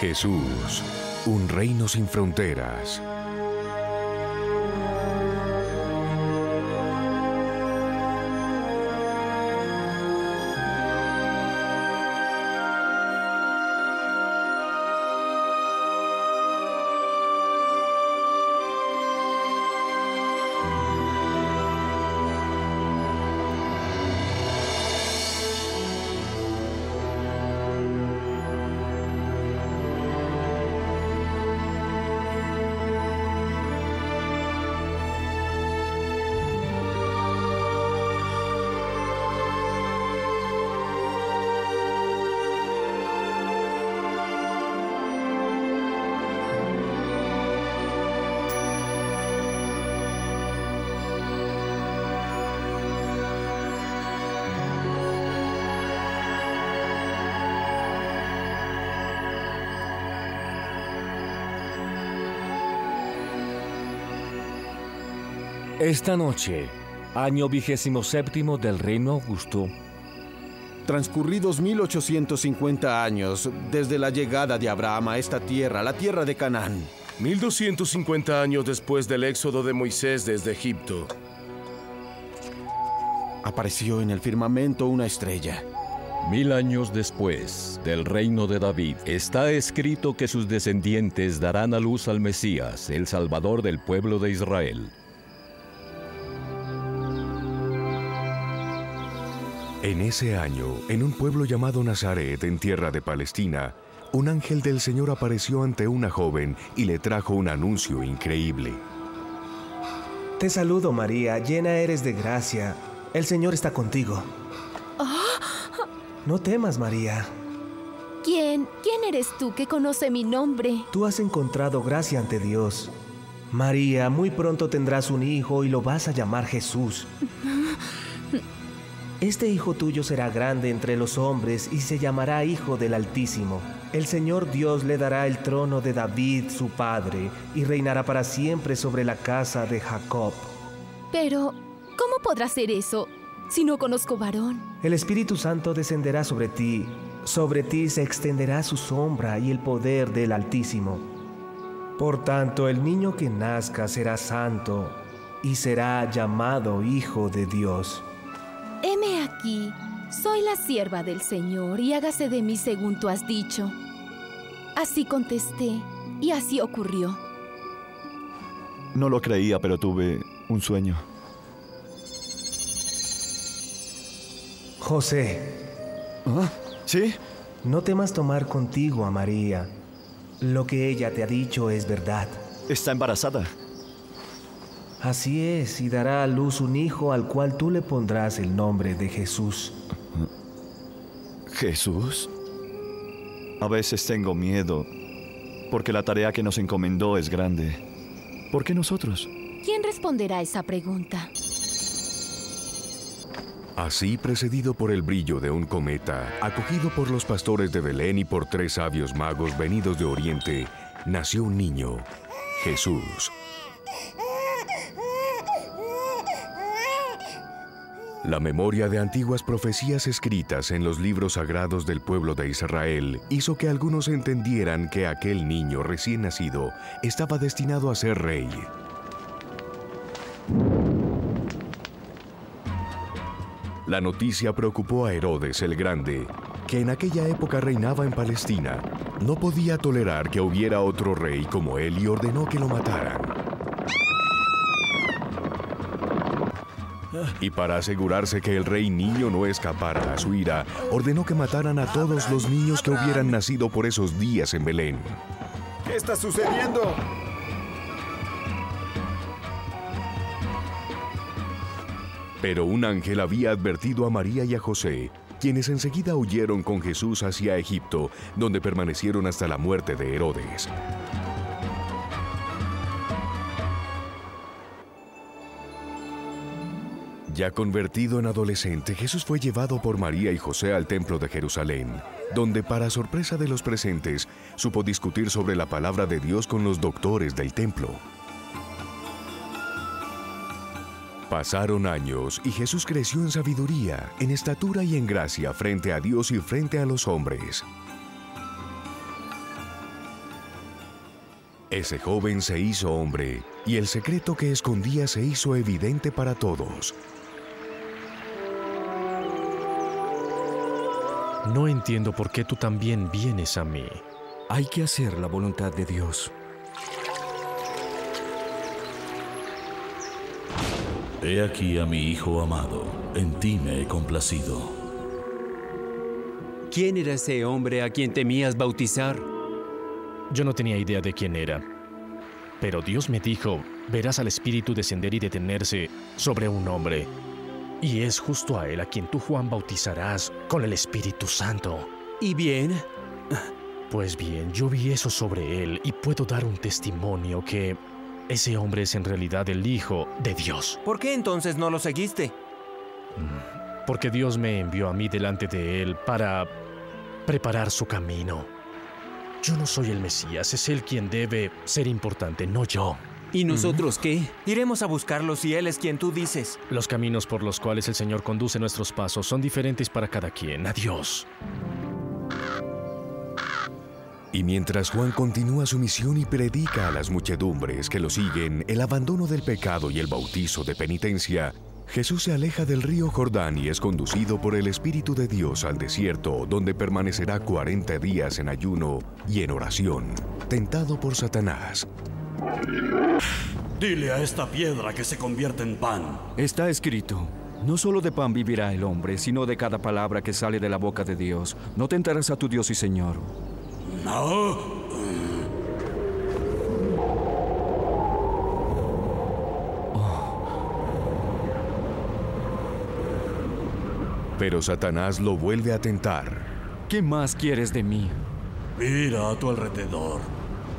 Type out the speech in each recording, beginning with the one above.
Jesús, un reino sin fronteras. Esta noche, año 27 del Reino Augusto. Transcurridos 1850 años desde la llegada de Abraham a esta tierra, la tierra de Canaán. 1250 años después del éxodo de Moisés desde Egipto. Apareció en el firmamento una estrella. 1000 años después del reino de David, está escrito que sus descendientes darán a luz al Mesías, el Salvador del pueblo de Israel. En ese año, en un pueblo llamado Nazaret, en tierra de Palestina, un ángel del Señor apareció ante una joven y le trajo un anuncio increíble. Te saludo, María, llena eres de gracia. El Señor está contigo. No temas, María. ¿Quién eres tú que conoce mi nombre? Tú has encontrado gracia ante Dios. María, muy pronto tendrás un hijo y lo vas a llamar Jesús. Este hijo tuyo será grande entre los hombres y se llamará Hijo del Altísimo. El Señor Dios le dará el trono de David, su padre, y reinará para siempre sobre la casa de Jacob. Pero, ¿cómo podrá hacer eso si no conozco varón? El Espíritu Santo descenderá sobre ti se extenderá su sombra y el poder del Altísimo. Por tanto, el niño que nazca será santo y será llamado Hijo de Dios. Heme aquí, soy la sierva del Señor, y hágase de mí según tú has dicho. Así contesté, y así ocurrió. No lo creía, pero tuve un sueño. José. ¿Ah? ¿Sí? No temas tomar contigo a María. Lo que ella te ha dicho es verdad. Está embarazada. Así es, y dará a luz un hijo al cual tú le pondrás el nombre de Jesús. ¿Jesús? A veces tengo miedo, porque la tarea que nos encomendó es grande. ¿Por qué nosotros? ¿Quién responderá a esa pregunta? Así, precedido por el brillo de un cometa, acogido por los pastores de Belén y por 3 sabios magos venidos de Oriente, nació un niño, Jesús. La memoria de antiguas profecías escritas en los libros sagrados del pueblo de Israel hizo que algunos entendieran que aquel niño recién nacido estaba destinado a ser rey. La noticia preocupó a Herodes el Grande, que en aquella época reinaba en Palestina. No podía tolerar que hubiera otro rey como él y ordenó que lo mataran. Y para asegurarse que el rey niño no escapara a su ira, ordenó que mataran a todos los niños que hubieran nacido por esos días en Belén. ¿Qué está sucediendo? Pero un ángel había advertido a María y a José, quienes enseguida huyeron con Jesús hacia Egipto, donde permanecieron hasta la muerte de Herodes. Ya convertido en adolescente, Jesús fue llevado por María y José al templo de Jerusalén, donde, para sorpresa de los presentes, supo discutir sobre la palabra de Dios con los doctores del templo. Pasaron años y Jesús creció en sabiduría, en estatura y en gracia frente a Dios y frente a los hombres. Ese joven se hizo hombre, y el secreto que escondía se hizo evidente para todos. No entiendo por qué tú también vienes a mí. Hay que hacer la voluntad de Dios. He aquí a mi Hijo amado, en ti me he complacido. ¿Quién era ese hombre a quien temías bautizar? Yo no tenía idea de quién era. Pero Dios me dijo, verás al Espíritu descender y detenerse sobre un hombre. Y es justo a él a quien tú, Juan, bautizarás con el Espíritu Santo. ¿Y bien? Pues bien, yo vi eso sobre él y puedo dar un testimonio que ese hombre es en realidad el Hijo de Dios. ¿Por qué entonces no lo seguiste? Porque Dios me envió a mí delante de él para preparar su camino. Yo no soy el Mesías, es él quien debe ser importante, no yo. ¿Y nosotros qué? Iremos a buscarlo si él es quien tú dices. Los caminos por los cuales el Señor conduce nuestros pasos son diferentes para cada quien. Adiós. Y mientras Juan continúa su misión y predica a las muchedumbres que lo siguen el abandono del pecado y el bautizo de penitencia, Jesús se aleja del río Jordán y es conducido por el Espíritu de Dios al desierto, donde permanecerá 40 días en ayuno y en oración, tentado por Satanás. Dile a esta piedra que se convierte en pan. Está escrito, no solo de pan vivirá el hombre, sino de cada palabra que sale de la boca de Dios. No tentarás a tu Dios y Señor. No. Pero Satanás lo vuelve a tentar. ¿Qué más quieres de mí? Mira a tu alrededor.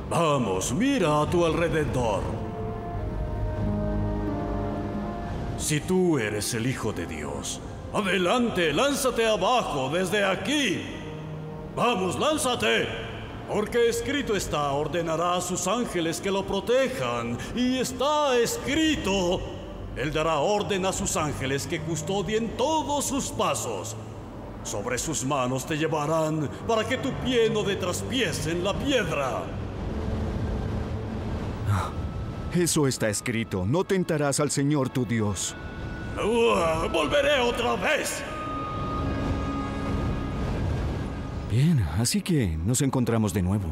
Vamos, mira a tu alrededor. Si tú eres el Hijo de Dios, adelante, lánzate abajo, desde aquí. Vamos, lánzate. Porque escrito está, ordenará a sus ángeles que lo protejan. Y está escrito, él dará orden a sus ángeles que custodien todos sus pasos. Sobre sus manos te llevarán para que tu pie no te traspiese en la piedra. Eso está escrito. No tentarás al Señor tu Dios. ¡Volveré otra vez! Bien, así que nos encontramos de nuevo.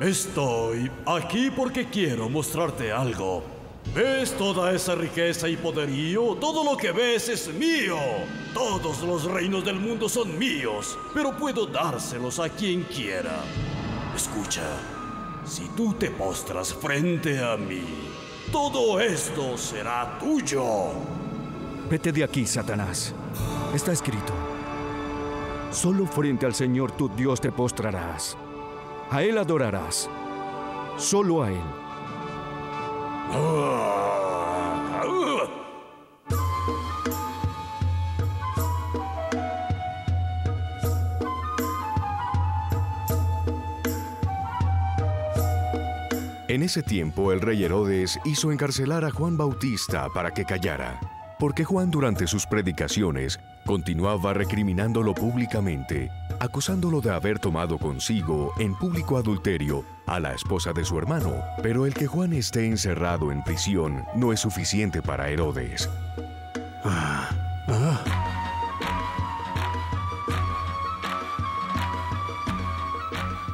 Estoy aquí porque quiero mostrarte algo. ¿Ves toda esa riqueza y poderío? Todo lo que ves es mío. Todos los reinos del mundo son míos, pero puedo dárselos a quien quiera. Escucha. Si tú te postras frente a mí, todo esto será tuyo. Vete de aquí, Satanás. Está escrito. Solo frente al Señor tu Dios te postrarás. A Él adorarás. Solo a Él. En ese tiempo, el rey Herodes hizo encarcelar a Juan Bautista para que callara, porque Juan durante sus predicaciones continuaba recriminándolo públicamente, acusándolo de haber tomado consigo en público adulterio a la esposa de su hermano. Pero el que Juan esté encerrado en prisión no es suficiente para Herodes.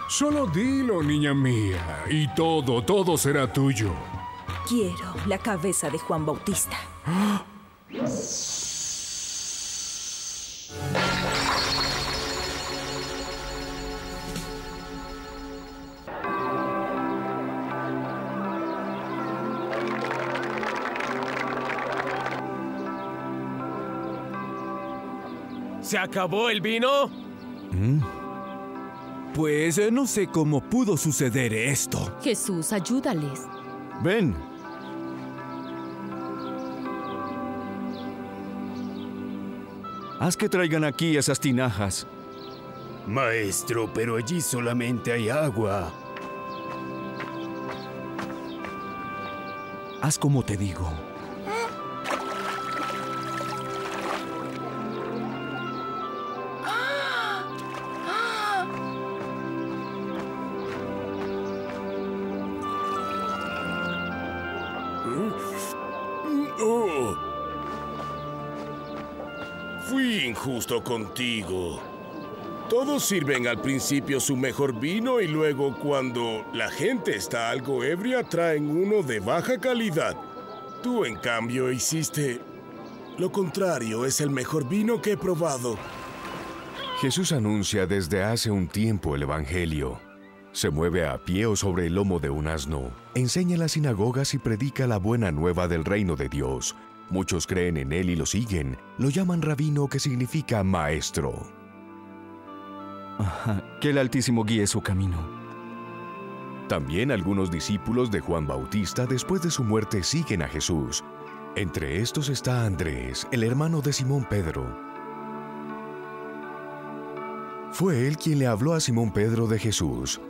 Solo dilo, niña mía, y todo será tuyo. Quiero la cabeza de Juan Bautista. ¿Ah? ¿Se acabó el vino? Pues no sé cómo pudo suceder esto. Jesús, ayúdales. Ven. Haz que traigan aquí esas tinajas. Maestro, pero allí solamente hay agua. Haz como te digo. Oh. Fui injusto contigo. Todos sirven al principio su mejor vino y luego, cuando la gente está algo ebria, traen uno de baja calidad. Tú, en cambio, hiciste lo contrario. Es el mejor vino que he probado. Jesús anuncia desde hace un tiempo el Evangelio. Se mueve a pie o sobre el lomo de un asno, enseña en las sinagogas y predica la buena nueva del reino de Dios. Muchos creen en él y lo siguen. Lo llaman rabino, que significa maestro. Que el Altísimo guíe su camino. También algunos discípulos de Juan Bautista, después de su muerte, siguen a Jesús. Entre estos está Andrés, el hermano de Simón Pedro. Fue él quien le habló a Simón Pedro de Jesús.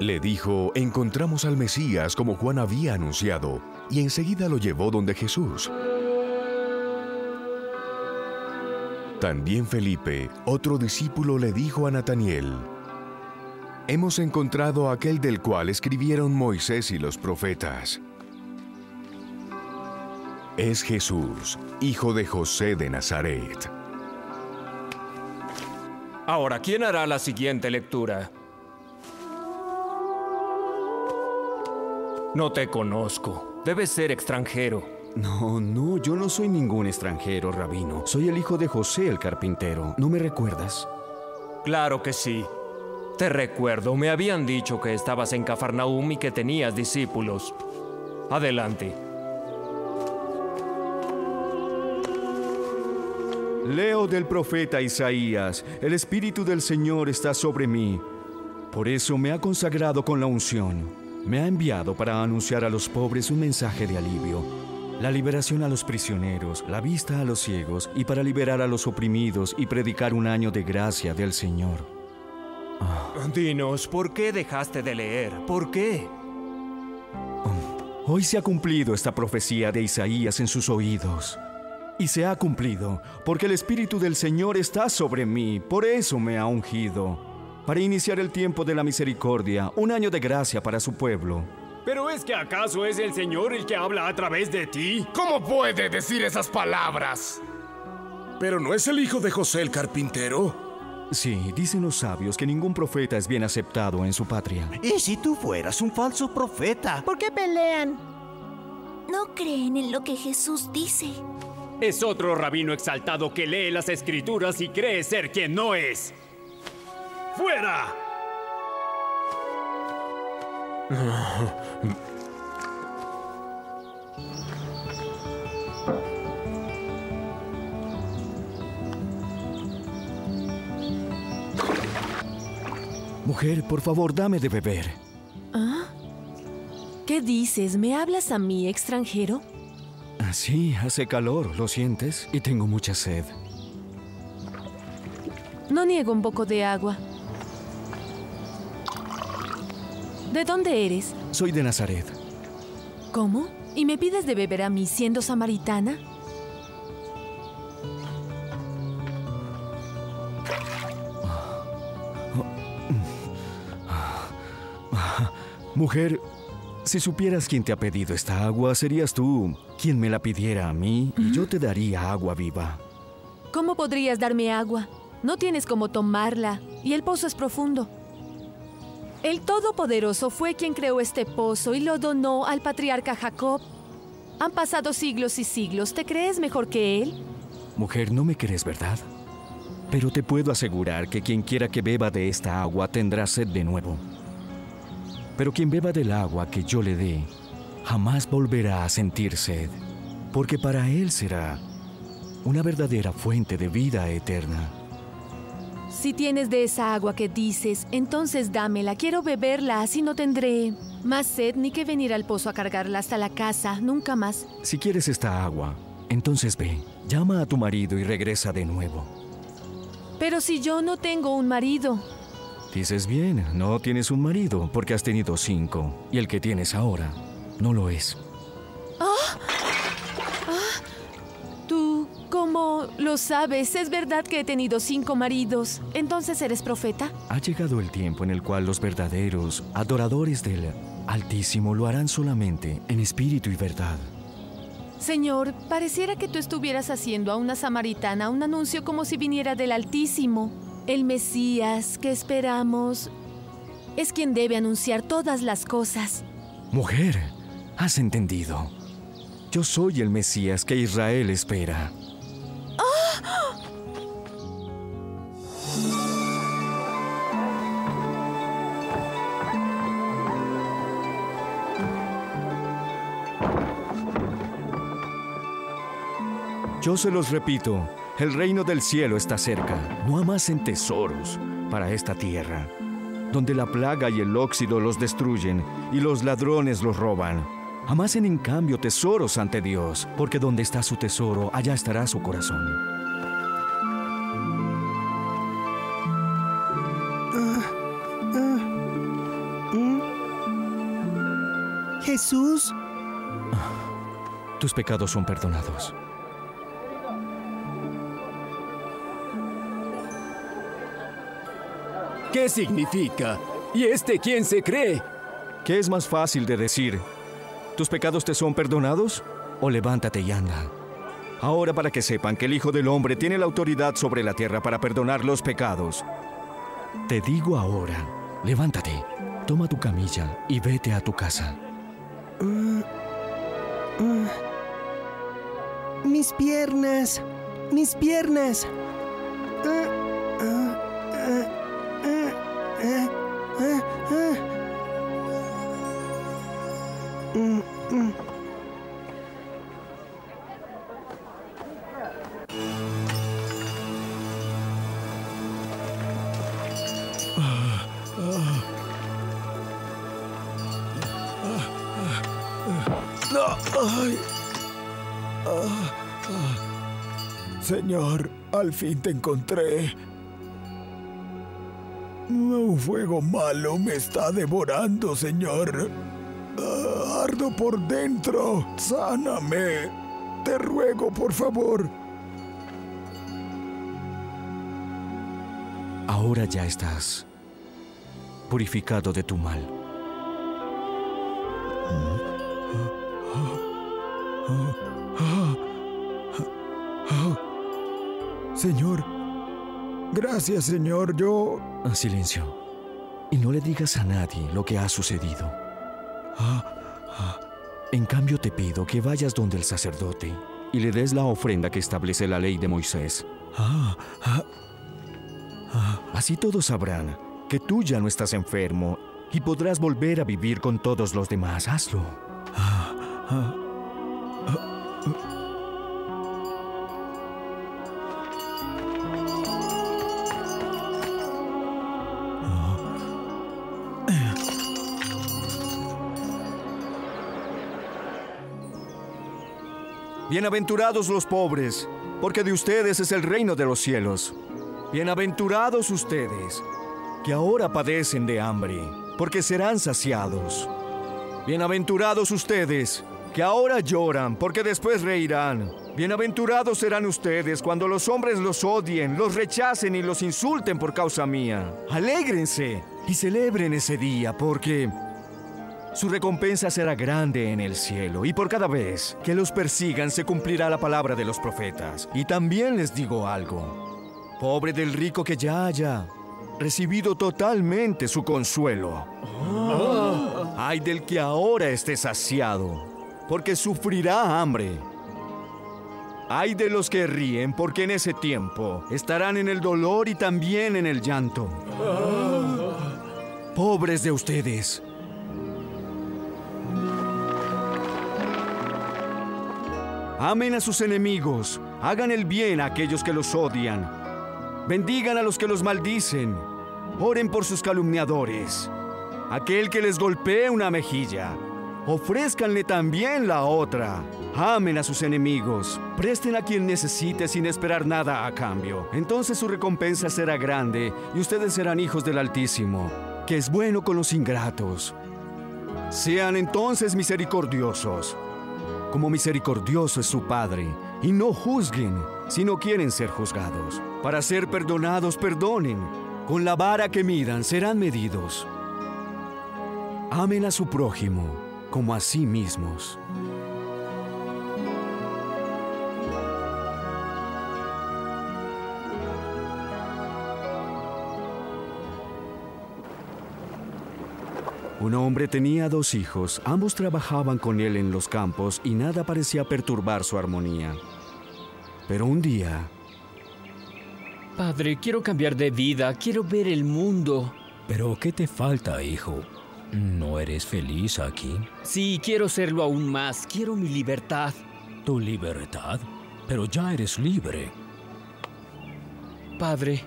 Le dijo: encontramos al Mesías, como Juan había anunciado, y enseguida lo llevó donde Jesús. También Felipe, otro discípulo, le dijo a Nataniel: hemos encontrado a aquel del cual escribieron Moisés y los profetas. Es Jesús, hijo de José de Nazaret. Ahora, ¿quién hará la siguiente lectura? No te conozco. Debes ser extranjero. No, yo no soy ningún extranjero, rabino. Soy el hijo de José el carpintero. ¿No me recuerdas? Claro que sí. Te recuerdo. Me habían dicho que estabas en Cafarnaúm y que tenías discípulos. Adelante. Leo del profeta Isaías: el Espíritu del Señor está sobre mí. Por eso me ha consagrado con la unción. Me ha enviado para anunciar a los pobres un mensaje de alivio, la liberación a los prisioneros, la vista a los ciegos, y para liberar a los oprimidos y predicar un año de gracia del Señor. Dinos, ¿por qué dejaste de leer? ¿Por qué? Hoy se ha cumplido esta profecía de Isaías en sus oídos. Y se ha cumplido, porque el Espíritu del Señor está sobre mí. Por eso me ha ungido, para iniciar el tiempo de la misericordia, un año de gracia para su pueblo. ¿Pero es que acaso es el Señor el que habla a través de ti? ¿Cómo puede decir esas palabras? ¿Pero no es el hijo de José el carpintero? Sí, dicen los sabios que ningún profeta es bien aceptado en su patria. ¿Y si tú fueras un falso profeta? ¿Por qué pelean? No creen en lo que Jesús dice. Es otro rabino exaltado que lee las escrituras y cree ser quien no es. ¡Fuera! Mujer, por favor, dame de beber. ¿Ah? ¿Qué dices? ¿Me hablas a mí, extranjero? Sí, hace calor, ¿lo sientes? Y tengo mucha sed. No niego un poco de agua. ¿De dónde eres? Soy de Nazaret. ¿Cómo? ¿Y me pides de beber a mí siendo samaritana? Mujer, si supieras quién te ha pedido esta agua, serías tú quien me la pidiera a mí, y yo te daría agua viva. ¿Cómo podrías darme agua? No tienes cómo tomarla, y el pozo es profundo. El Todopoderoso fue quien creó este pozo y lo donó al patriarca Jacob. Han pasado siglos y siglos. ¿Te crees mejor que él? Mujer, no me crees, ¿verdad? Pero te puedo asegurar que quien quiera que beba de esta agua tendrá sed de nuevo. Pero quien beba del agua que yo le dé, jamás volverá a sentir sed, porque para él será una verdadera fuente de vida eterna. Si tienes de esa agua que dices, entonces dámela. Quiero beberla, así no tendré más sed ni que venir al pozo a cargarla hasta la casa, nunca más. Si quieres esta agua, entonces ve, llama a tu marido y regresa de nuevo. Pero si yo no tengo un marido... Dices bien, no tienes un marido, porque has tenido 5, y el que tienes ahora no lo es. ¿Tú cómo no, lo sabes. Es verdad que he tenido 5 maridos. ¿Entonces eres profeta? Ha llegado el tiempo en el cual los verdaderos adoradores del Altísimo lo harán solamente en espíritu y verdad. Señor, pareciera que tú estuvieras haciendo a una samaritana un anuncio como si viniera del Altísimo. El Mesías que esperamos es quien debe anunciar todas las cosas. Mujer, has entendido. Yo soy el Mesías que Israel espera. Yo se los repito, el reino del cielo está cerca. No amasen tesoros para esta tierra, donde la plaga y el óxido los destruyen y los ladrones los roban. Amasen en cambio tesoros ante Dios, porque donde está su tesoro, allá estará su corazón. Jesús. Tus pecados son perdonados. ¿Qué significa? ¿Y este quién se cree? ¿Qué es más fácil de decir? ¿Tus pecados te son perdonados? O levántate y anda. Ahora, para que sepan que el Hijo del Hombre tiene la autoridad sobre la tierra para perdonar los pecados. Te digo ahora, levántate, toma tu camilla y vete a tu casa. Mis piernas, mis piernas. Señor, al fin te encontré. Un fuego malo me está devorando, Señor. Ardo por dentro. Sáname. Te ruego, por favor. Ahora ya estás purificado de tu mal. Señor, gracias, Señor, yo... Silencio. Y no le digas a nadie lo que ha sucedido. En cambio, te pido que vayas donde el sacerdote y le des la ofrenda que establece la ley de Moisés. Así todos sabrán que tú ya no estás enfermo y podrás volver a vivir con todos los demás. Hazlo. Bienaventurados los pobres, porque de ustedes es el reino de los cielos. Bienaventurados ustedes, que ahora padecen de hambre, porque serán saciados. Bienaventurados ustedes, que ahora lloran, porque después reirán. Bienaventurados serán ustedes cuando los hombres los odien, los rechacen y los insulten por causa mía. Alégrense y celebren ese día, porque... su recompensa será grande en el cielo, y por cada vez que los persigan se cumplirá la palabra de los profetas. Y también les digo algo: pobre del rico que ya haya recibido totalmente su consuelo. Ay del que ahora esté saciado, porque sufrirá hambre. Ay de los que ríen, porque en ese tiempo estarán en el dolor y también en el llanto. Pobres de ustedes. Amen a sus enemigos, hagan el bien a aquellos que los odian, bendigan a los que los maldicen, oren por sus calumniadores. Aquel que les golpee una mejilla, ofrézcanle también la otra. Amen a sus enemigos, presten a quien necesite sin esperar nada a cambio. Entonces su recompensa será grande y ustedes serán hijos del Altísimo, que es bueno con los ingratos. Sean entonces misericordiosos, como misericordioso es su Padre y no juzguen, si no quieren ser juzgados. Para ser perdonados, perdonen. Con la vara que midan, serán medidos. Amen a su prójimo como a sí mismos. Un hombre tenía 2 hijos, ambos trabajaban con él en los campos y nada parecía perturbar su armonía. Pero un día... Padre, quiero cambiar de vida, quiero ver el mundo. ¿Pero qué te falta, hijo? ¿No eres feliz aquí? Sí, quiero serlo aún más, quiero mi libertad. ¿Tu libertad? Pero ya eres libre. Padre,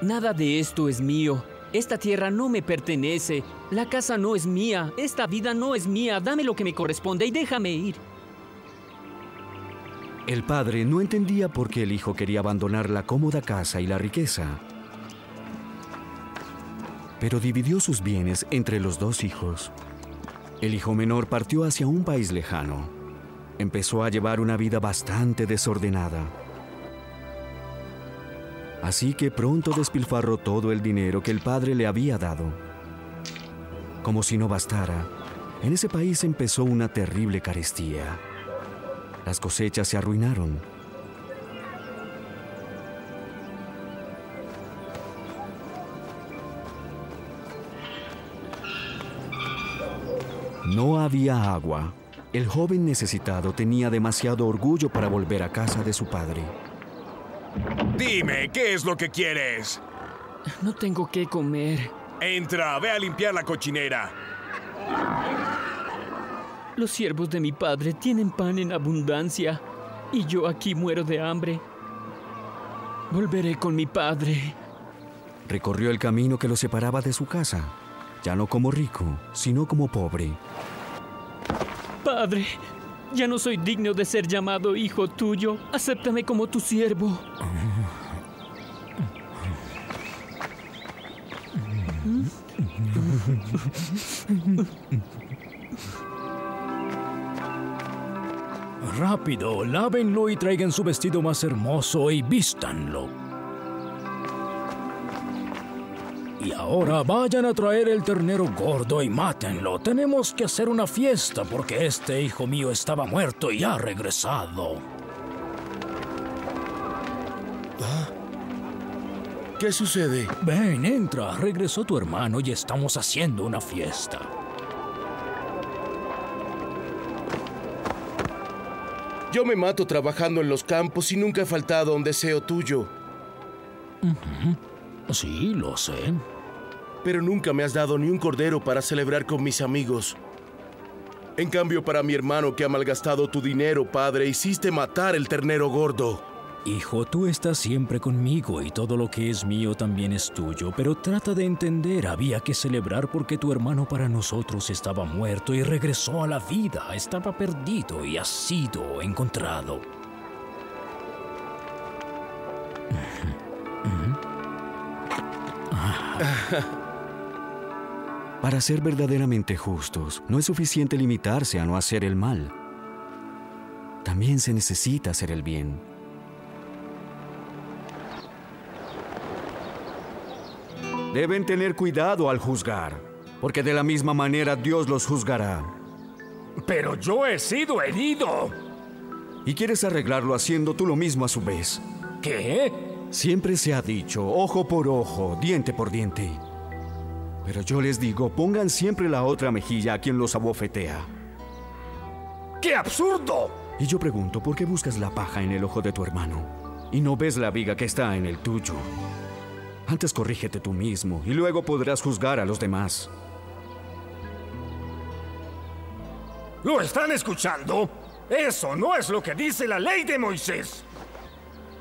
nada de esto es mío. Esta tierra no me pertenece, la casa no es mía, esta vida no es mía, dame lo que me corresponde y déjame ir. El padre no entendía por qué el hijo quería abandonar la cómoda casa y la riqueza. Pero dividió sus bienes entre los 2 hijos. El hijo menor partió hacia un país lejano. Empezó a llevar una vida bastante desordenada. Así que pronto despilfarró todo el dinero que el padre le había dado. Como si no bastara, en ese país empezó una terrible carestía. Las cosechas se arruinaron. No había agua. El joven necesitado tenía demasiado orgullo para volver a casa de su padre. Dime, ¿qué es lo que quieres? No tengo qué comer. Entra, ve a limpiar la cochinera. Los siervos de mi padre tienen pan en abundancia, y yo aquí muero de hambre. Volveré con mi padre. Recorrió el camino que lo separaba de su casa, ya no como rico, sino como pobre. Padre... ya no soy digno de ser llamado hijo tuyo. Acéptame como tu siervo. Rápido, lávenlo y traigan su vestido más hermoso y vístanlo. Y ahora vayan a traer el ternero gordo y mátenlo. Tenemos que hacer una fiesta porque este hijo mío estaba muerto y ha regresado. ¿Qué sucede? Ven, entra. Regresó tu hermano y estamos haciendo una fiesta. Yo me mato trabajando en los campos y nunca he faltado a un deseo tuyo. Sí, lo sé. Pero nunca me has dado ni un cordero para celebrar con mis amigos. En cambio, para mi hermano que ha malgastado tu dinero, padre, hiciste matar el ternero gordo. Hijo, tú estás siempre conmigo y todo lo que es mío también es tuyo. Pero trata de entender, había que celebrar porque tu hermano para nosotros estaba muerto y regresó a la vida. Estaba perdido y ha sido encontrado. Para ser verdaderamente justos, no es suficiente limitarse a no hacer el mal. También se necesita hacer el bien. Deben tener cuidado al juzgar, porque de la misma manera Dios los juzgará. Pero yo he sido herido. Y quieres arreglarlo haciendo tú lo mismo a su vez. ¿Qué? Siempre se ha dicho, ojo por ojo, diente por diente. Pero yo les digo, pongan siempre la otra mejilla a quien los abofetea. ¡Qué absurdo! Y yo pregunto, ¿por qué buscas la paja en el ojo de tu hermano y no ves la viga que está en el tuyo? Antes corrígete tú mismo y luego podrás juzgar a los demás. ¿Lo están escuchando? Eso no es lo que dice la ley de Moisés.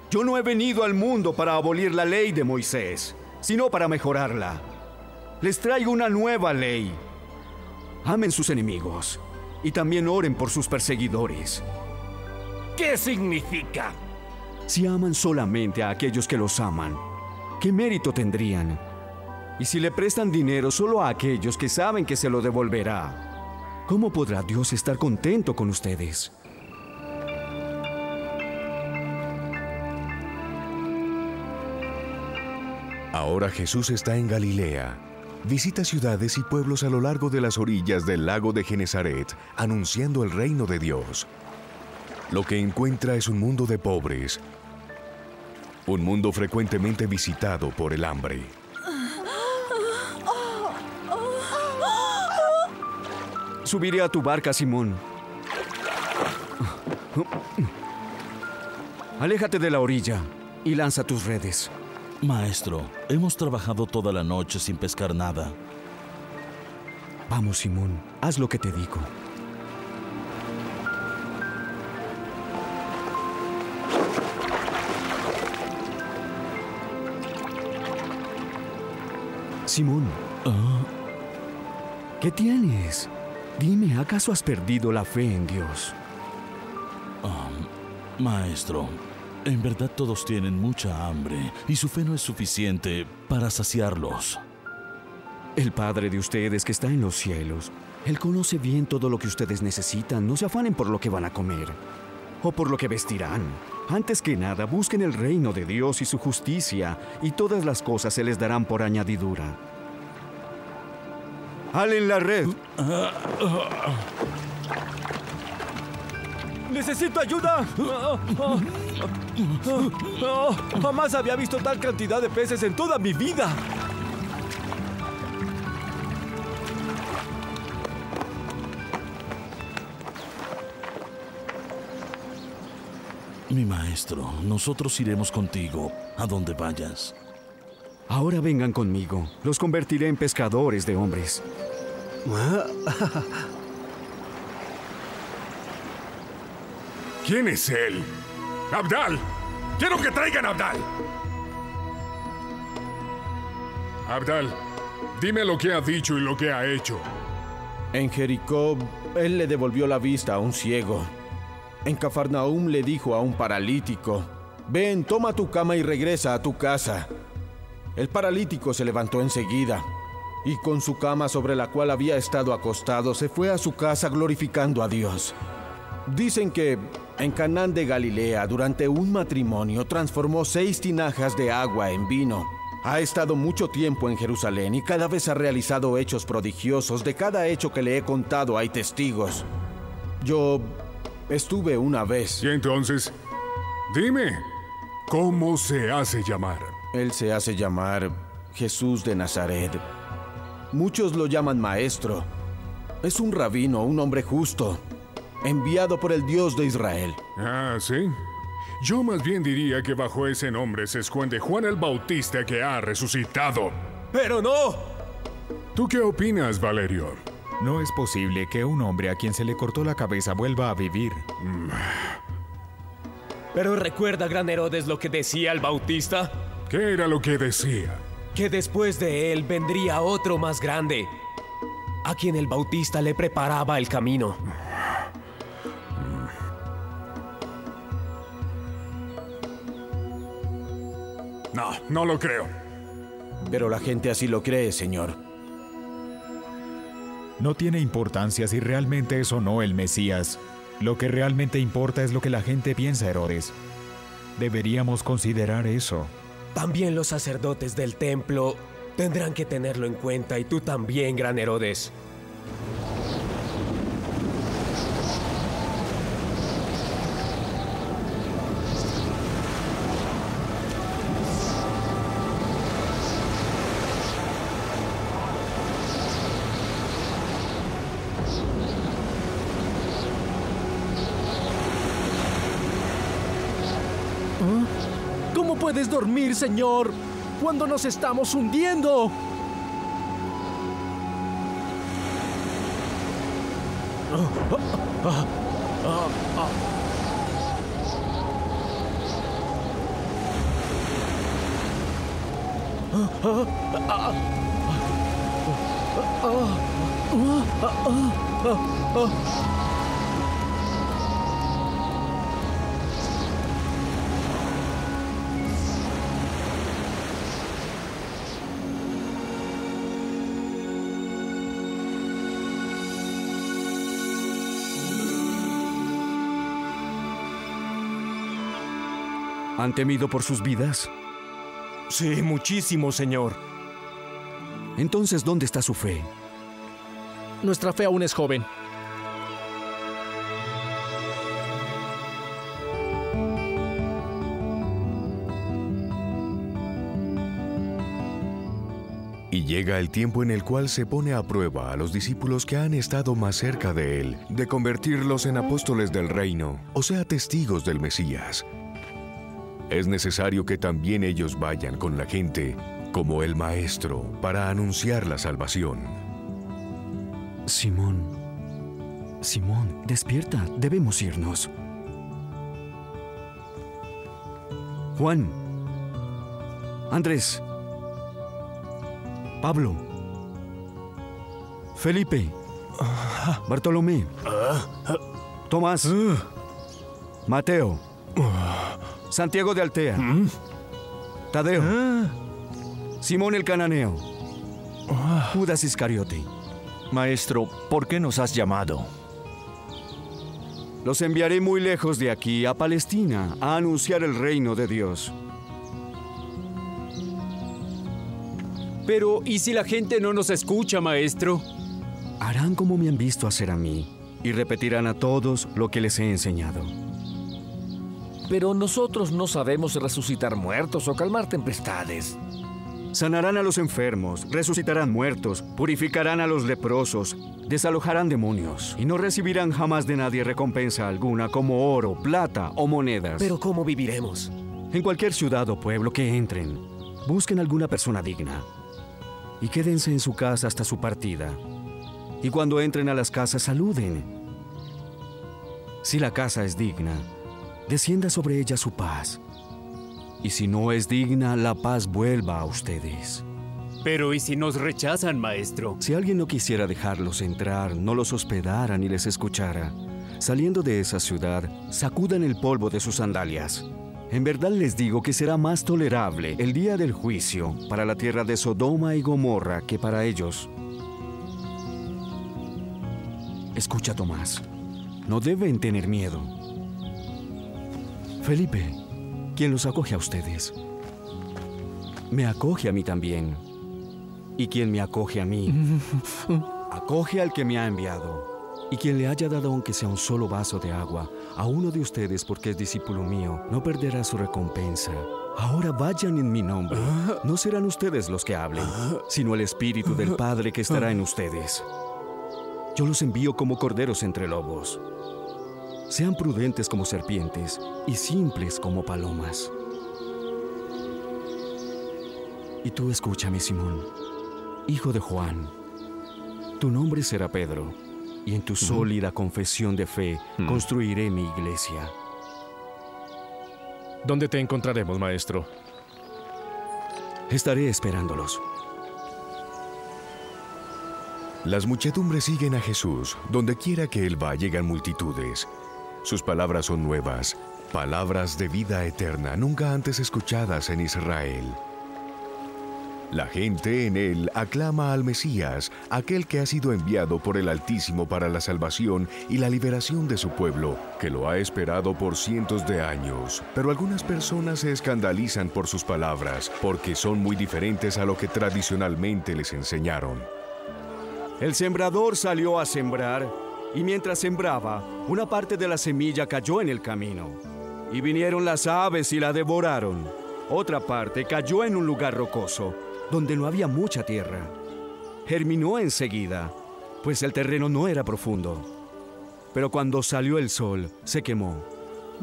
Yo no he venido al mundo para abolir la ley de Moisés, sino para mejorarla. Les traigo una nueva ley. Amen sus enemigos y también oren por sus perseguidores. ¿Qué significa? Si aman solamente a aquellos que los aman, ¿qué mérito tendrían? Y si le prestan dinero solo a aquellos que saben que se lo devolverá, ¿cómo podrá Dios estar contento con ustedes? Ahora Jesús está en Galilea. Visita ciudades y pueblos a lo largo de las orillas del lago de Genezaret, anunciando el reino de Dios. Lo que encuentra es un mundo de pobres, un mundo frecuentemente visitado por el hambre. Subiré a tu barca, Simón. Aléjate de la orilla y lanza tus redes. Maestro, hemos trabajado toda la noche sin pescar nada. Vamos, Simón, haz lo que te digo. Simón, ¿qué tienes? Dime, ¿acaso has perdido la fe en Dios? Maestro, en verdad todos tienen mucha hambre y su fe no es suficiente para saciarlos. El Padre de ustedes que está en los cielos, Él conoce bien todo lo que ustedes necesitan. No se afanen por lo que van a comer o por lo que vestirán. Antes que nada, busquen el reino de Dios y su justicia, y todas las cosas se les darán por añadidura. ¡Halen la red! ¡Necesito ayuda! Jamás había visto tal cantidad de peces en toda mi vida. Mi maestro, nosotros iremos contigo a donde vayas. Ahora vengan conmigo. Los convertiré en pescadores de hombres. ¿Quién es él? ¡Abdal! ¡Quiero que traigan a Abdal! Abdal, dime lo que ha dicho y lo que ha hecho. En Jericó, él le devolvió la vista a un ciego. En Cafarnaúm le dijo a un paralítico: «Ven, toma tu cama y regresa a tu casa». El paralítico se levantó enseguida y con su cama sobre la cual había estado acostado se fue a su casa glorificando a Dios. Dicen que en Canaán de Galilea, durante un matrimonio, transformó 6 tinajas de agua en vino. Ha estado mucho tiempo en Jerusalén y cada vez ha realizado hechos prodigiosos. De cada hecho que le he contado hay testigos. Yo estuve una vez. ¿Y entonces? Dime, ¿cómo se hace llamar? Él se hace llamar Jesús de Nazaret. Muchos lo llaman maestro. Es un rabino, un hombre justo, enviado por el Dios de Israel. Ah, ¿sí? Yo más bien diría que bajo ese nombre se esconde Juan el Bautista, que ha resucitado. ¡Pero no! ¿Tú qué opinas, Valerio? No es posible que un hombre a quien se le cortó la cabeza vuelva a vivir. Pero ¿recuerda, gran Herodes, lo que decía el Bautista? ¿Qué era lo que decía? Que después de él vendría otro más grande, a quien el Bautista le preparaba el camino. No, no lo creo. Pero la gente así lo cree, señor. No tiene importancia si realmente es o no el Mesías. Lo que realmente importa es lo que la gente piensa, Herodes. Deberíamos considerar eso. También los sacerdotes del templo tendrán que tenerlo en cuenta, y tú también, gran Herodes. ¿Puedes dormir, señor, cuando nos estamos hundiendo? ¿Han temido por sus vidas? Sí, muchísimo, Señor. Entonces, ¿dónde está su fe? Nuestra fe aún es joven. Y llega el tiempo en el cual se pone a prueba a los discípulos que han estado más cerca de él, de convertirlos en apóstoles del reino, o sea, testigos del Mesías. Es necesario que también ellos vayan con la gente, como el Maestro, para anunciar la salvación. Simón, Simón, despierta, debemos irnos. Juan, Andrés, Pablo, Felipe, Bartolomé, Tomás, Mateo, Santiago de Altea, Tadeo, Simón el Cananeo, Judas Iscariote. Maestro, ¿por qué nos has llamado? Los enviaré muy lejos de aquí, a Palestina, a anunciar el reino de Dios. Pero, ¿y si la gente no nos escucha, maestro? Harán como me han visto hacer a mí, y repetirán a todos lo que les he enseñado. Pero nosotros no sabemos resucitar muertos o calmar tempestades. Sanarán a los enfermos, resucitarán muertos, purificarán a los leprosos, desalojarán demonios, y no recibirán jamás de nadie recompensa alguna como oro, plata o monedas. Pero ¿cómo viviremos? En cualquier ciudad o pueblo que entren, busquen alguna persona digna. Y quédense en su casa hasta su partida. Y cuando entren a las casas, saluden. Si la casa es digna, descienda sobre ella su paz. Y si no es digna, la paz vuelva a ustedes. Pero ¿y si nos rechazan, maestro? Si alguien no quisiera dejarlos entrar, no los hospedara ni les escuchara, saliendo de esa ciudad, sacudan el polvo de sus sandalias. En verdad les digo que será más tolerable el día del juicio para la tierra de Sodoma y Gomorra que para ellos. Escucha, Tomás. No deben tener miedo. Felipe, quien los acoge a ustedes, me acoge a mí también. Y quien me acoge a mí, acoge al que me ha enviado. Y quien le haya dado, aunque sea un solo vaso de agua, a uno de ustedes porque es discípulo mío, no perderá su recompensa. Ahora vayan en mi nombre. No serán ustedes los que hablen, sino el Espíritu del Padre que estará en ustedes. Yo los envío como corderos entre lobos. Sean prudentes como serpientes y simples como palomas. Y tú escúchame, Simón, hijo de Juan. Tu nombre será Pedro. Y en tu sólida confesión de fe, construiré mi iglesia. ¿Dónde te encontraremos, maestro? Estaré esperándolos. Las muchedumbres siguen a Jesús. Donde quiera que él va, llegan multitudes. Sus palabras son nuevas, palabras de vida eterna, nunca antes escuchadas en Israel. La gente en él aclama al Mesías, aquel que ha sido enviado por el Altísimo para la salvación y la liberación de su pueblo, que lo ha esperado por cientos de años. Pero algunas personas se escandalizan por sus palabras, porque son muy diferentes a lo que tradicionalmente les enseñaron. El sembrador salió a sembrar, y mientras sembraba, una parte de la semilla cayó en el camino, y vinieron las aves y la devoraron. Otra parte cayó en un lugar rocoso, donde no había mucha tierra. Germinó enseguida, pues el terreno no era profundo. Pero cuando salió el sol, se quemó,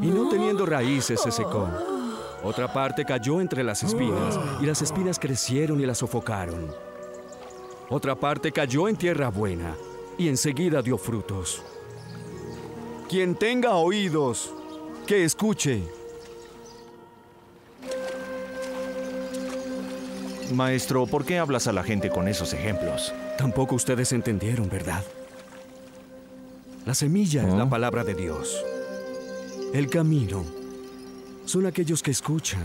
y no teniendo raíces se secó. Otra parte cayó entre las espinas, y las espinas crecieron y la sofocaron. Otra parte cayó en tierra buena, y enseguida dio frutos. Quien tenga oídos, que escuche. Maestro, ¿por qué hablas a la gente con esos ejemplos? Tampoco ustedes entendieron, ¿verdad? La semilla es la palabra de Dios. El camino son aquellos que escuchan,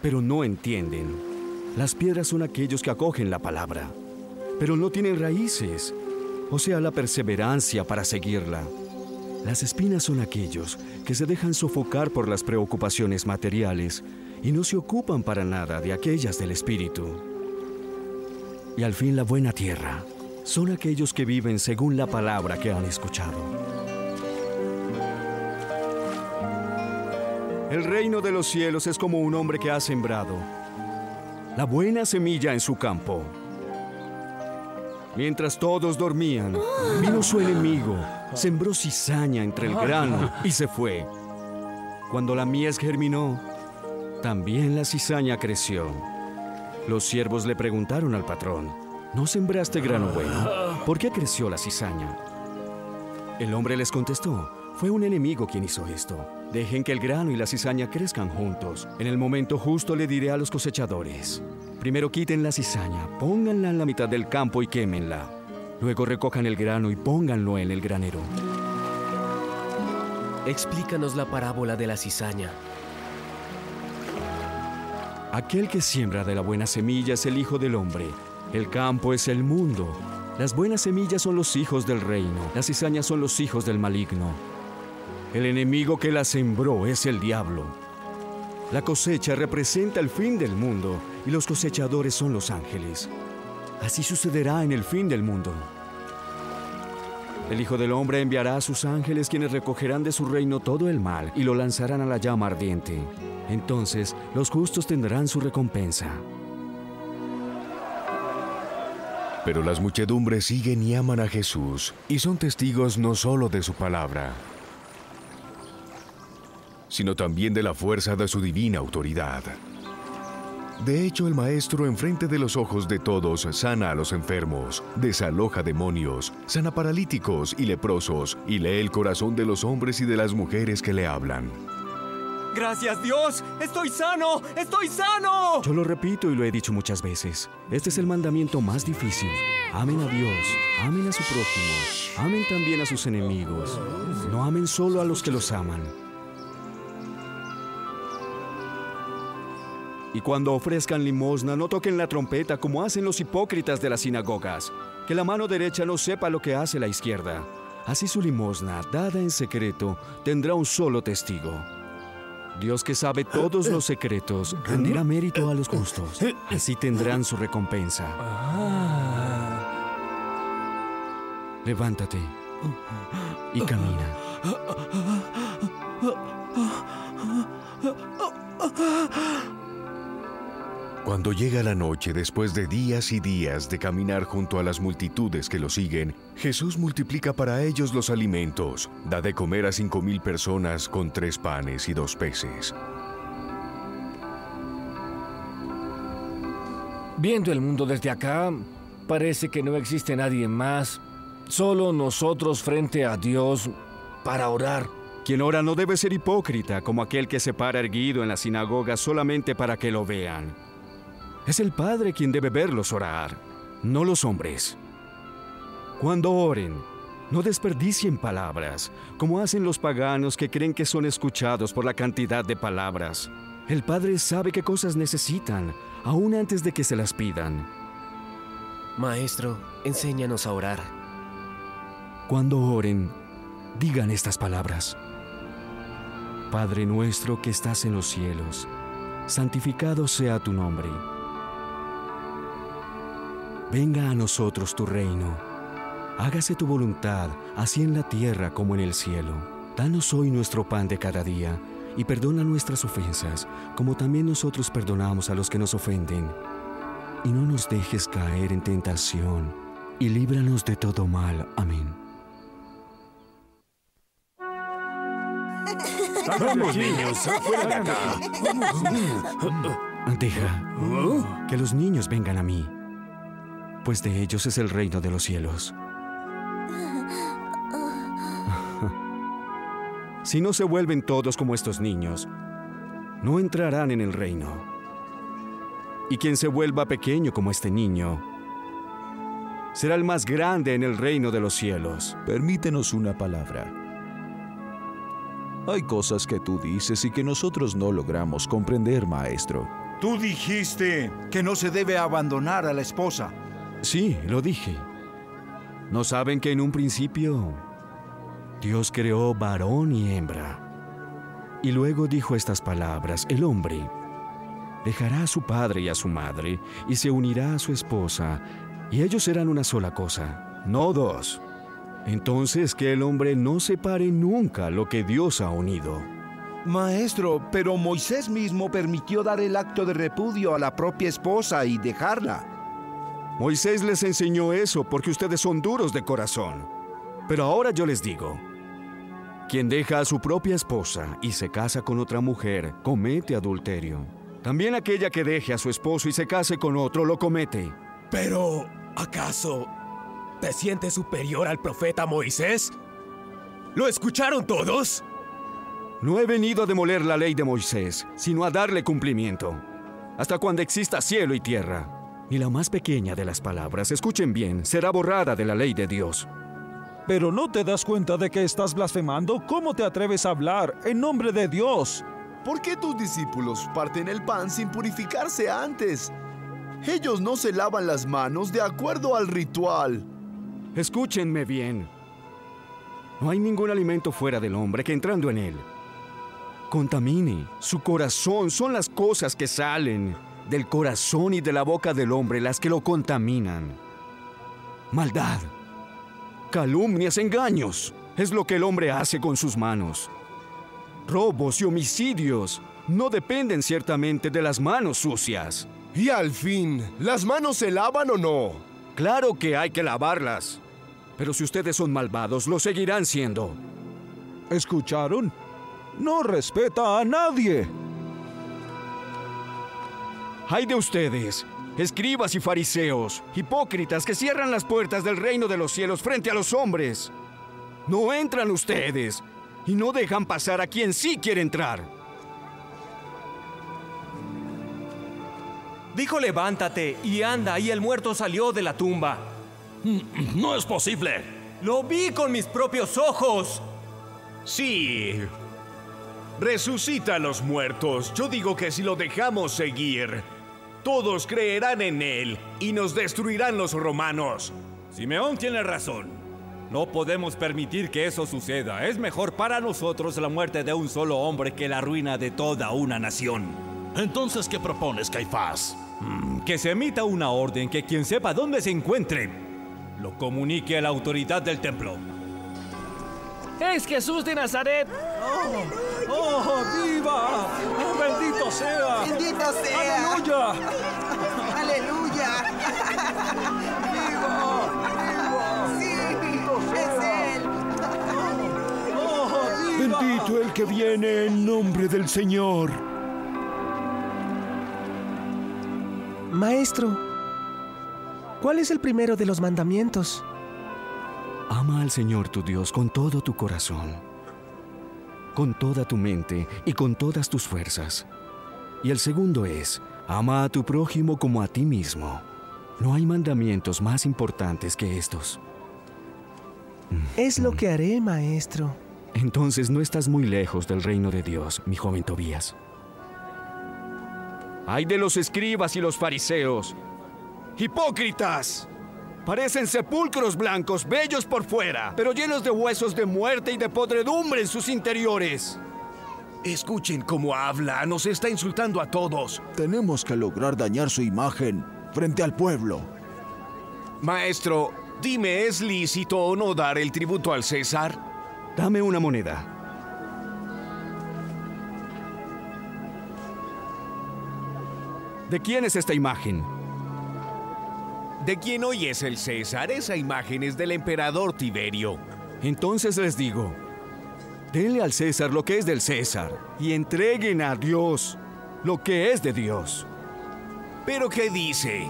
pero no entienden. Las piedras son aquellos que acogen la palabra, pero no tienen raíces, o sea, la perseverancia para seguirla. Las espinas son aquellos que se dejan sofocar por las preocupaciones materiales y no se ocupan para nada de aquellas del Espíritu. Y al fin la buena tierra son aquellos que viven según la palabra que han escuchado. El reino de los cielos es como un hombre que ha sembrado la buena semilla en su campo. Mientras todos dormían, vino su enemigo, sembró cizaña entre el grano y se fue. Cuando la mies germinó, también la cizaña creció. Los siervos le preguntaron al patrón, ¿no sembraste grano bueno? ¿Por qué creció la cizaña? El hombre les contestó, fue un enemigo quien hizo esto. Dejen que el grano y la cizaña crezcan juntos. En el momento justo le diré a los cosechadores, primero quiten la cizaña, pónganla en la mitad del campo y quémenla. Luego recojan el grano y pónganlo en el granero. Explícanos la parábola de la cizaña. Aquel que siembra de la buena semilla es el Hijo del Hombre. El campo es el mundo. Las buenas semillas son los hijos del reino. Las cizañas son los hijos del maligno. El enemigo que la sembró es el diablo. La cosecha representa el fin del mundo y los cosechadores son los ángeles. Así sucederá en el fin del mundo. El Hijo del Hombre enviará a sus ángeles, quienes recogerán de su reino todo el mal y lo lanzarán a la llama ardiente. Entonces, los justos tendrán su recompensa. Pero las muchedumbres siguen y aman a Jesús, y son testigos no solo de su palabra, sino también de la fuerza de su divina autoridad. De hecho, el Maestro, enfrente de los ojos de todos, sana a los enfermos, desaloja demonios, sana paralíticos y leprosos, y lee el corazón de los hombres y de las mujeres que le hablan. ¡Gracias, Dios! ¡Estoy sano! ¡Estoy sano! Yo lo repito y lo he dicho muchas veces. Este es el mandamiento más difícil. Amen a Dios, amen a su prójimo, amen también a sus enemigos. No amen solo a los que los aman. Y cuando ofrezcan limosna, no toquen la trompeta como hacen los hipócritas de las sinagogas. Que la mano derecha no sepa lo que hace la izquierda. Así su limosna, dada en secreto, tendrá un solo testigo. Dios, que sabe todos los secretos, rendirá mérito a los justos. Así tendrán su recompensa. Levántate y camina. Cuando llega la noche, después de días y días de caminar junto a las multitudes que lo siguen, Jesús multiplica para ellos los alimentos, da de comer a 5,000 personas con 3 panes y 2 peces. Viendo el mundo desde acá, parece que no existe nadie más, solo nosotros frente a Dios para orar. Quien ora no debe ser hipócrita, como aquel que se para erguido en la sinagoga solamente para que lo vean. Es el Padre quien debe verlos orar, no los hombres. Cuando oren, no desperdicien palabras, como hacen los paganos que creen que son escuchados por la cantidad de palabras. El Padre sabe qué cosas necesitan, aún antes de que se las pidan. Maestro, enséñanos a orar. Cuando oren, digan estas palabras. Padre nuestro que estás en los cielos, santificado sea tu nombre. Venga a nosotros tu reino, hágase tu voluntad, así en la tierra como en el cielo. Danos hoy nuestro pan de cada día, y perdona nuestras ofensas, como también nosotros perdonamos a los que nos ofenden. Y no nos dejes caer en tentación, y líbranos de todo mal. Amén. ¡Vamos, niños! ¡Afuera de acá! Deja que los niños vengan a mí, pues de ellos es el reino de los cielos. Si no se vuelven todos como estos niños, no entrarán en el reino. Y quien se vuelva pequeño como este niño, será el más grande en el reino de los cielos. Permítenos una palabra. Hay cosas que tú dices y que nosotros no logramos comprender, maestro. Tú dijiste que no se debe abandonar a la esposa. Sí, lo dije. ¿No saben que en un principio Dios creó varón y hembra? Y luego dijo estas palabras: el hombre Dejará a su padre y a su madre, y se unirá a su esposa, y ellos serán una sola cosa, no dos. Entonces que el hombre no separe nunca lo que Dios ha unido. Maestro, pero Moisés mismo permitió dar el acto de repudio a la propia esposa y dejarla. Moisés les enseñó eso porque ustedes son duros de corazón. Pero ahora yo les digo, quien deja a su propia esposa y se casa con otra mujer, comete adulterio. También aquella que deje a su esposo y se case con otro, lo comete. Pero, ¿acaso te sientes superior al profeta Moisés? ¿Lo escucharon todos? No he venido a demoler la ley de Moisés, sino a darle cumplimiento. Hasta cuando exista cielo y tierra. Ni la más pequeña de las palabras, escuchen bien, será borrada de la ley de Dios. Pero ¿no te das cuenta de que estás blasfemando? ¿Cómo te atreves a hablar en nombre de Dios? ¿Por qué tus discípulos parten el pan sin purificarse antes? Ellos no se lavan las manos de acuerdo al ritual. Escúchenme bien. No hay ningún alimento fuera del hombre que entrando en él contamine su corazón. Son las cosas que salen del corazón y de la boca del hombre las que lo contaminan. Maldad, calumnias, engaños, es lo que el hombre hace con sus manos. Robos y homicidios no dependen ciertamente de las manos sucias. Y al fin, ¿las manos se lavan o no? Claro que hay que lavarlas. Pero si ustedes son malvados, lo seguirán siendo. ¿Escucharon? No respeta a nadie. Ay de ustedes, escribas y fariseos, hipócritas que cierran las puertas del reino de los cielos frente a los hombres. No entran ustedes y no dejan pasar a quien sí quiere entrar. Dijo, levántate y anda, y el muerto salió de la tumba. No es posible. Lo vi con mis propios ojos. Sí. Resucita a los muertos. Yo digo que si lo dejamos seguir, todos creerán en él y nos destruirán los romanos. Simeón tiene razón. No podemos permitir que eso suceda. Es mejor para nosotros la muerte de un solo hombre que la ruina de toda una nación. Entonces, ¿qué propones, Caifás? Que se emita una orden que quien sepa dónde se encuentre lo comunique a la autoridad del templo. ¡Es Jesús de Nazaret! ¡Oh, oh, viva! ¡Oh, bendito sea! ¡Bendito sea! ¡Aleluya! ¡Aleluya! ¡Vivo! ¡Vivo! ¡Sí! ¡Bendito sea! ¡Es Él! ¡Oh, viva! ¡Bendito el que viene en nombre del Señor! Maestro, ¿cuál es el primero de los mandamientos? Ama al Señor tu Dios con todo tu corazón, con toda tu mente y con todas tus fuerzas. Y el segundo es, ama a tu prójimo como a ti mismo. No hay mandamientos más importantes que estos. Es lo que haré, maestro. Entonces no estás muy lejos del reino de Dios, mi joven Tobías. ¡Ay de los escribas y los fariseos! ¡Hipócritas! Parecen sepulcros blancos, bellos por fuera, pero llenos de huesos de muerte y de podredumbre en sus interiores. Escuchen cómo habla, nos está insultando a todos. Tenemos que lograr dañar su imagen frente al pueblo. Maestro, dime, ¿es lícito o no dar el tributo al César? Dame una moneda. ¿De quién es esta imagen? De quien hoy es el César, esa imagen es del emperador Tiberio. Entonces les digo, denle al César lo que es del César y entreguen a Dios lo que es de Dios. ¿Pero qué dice?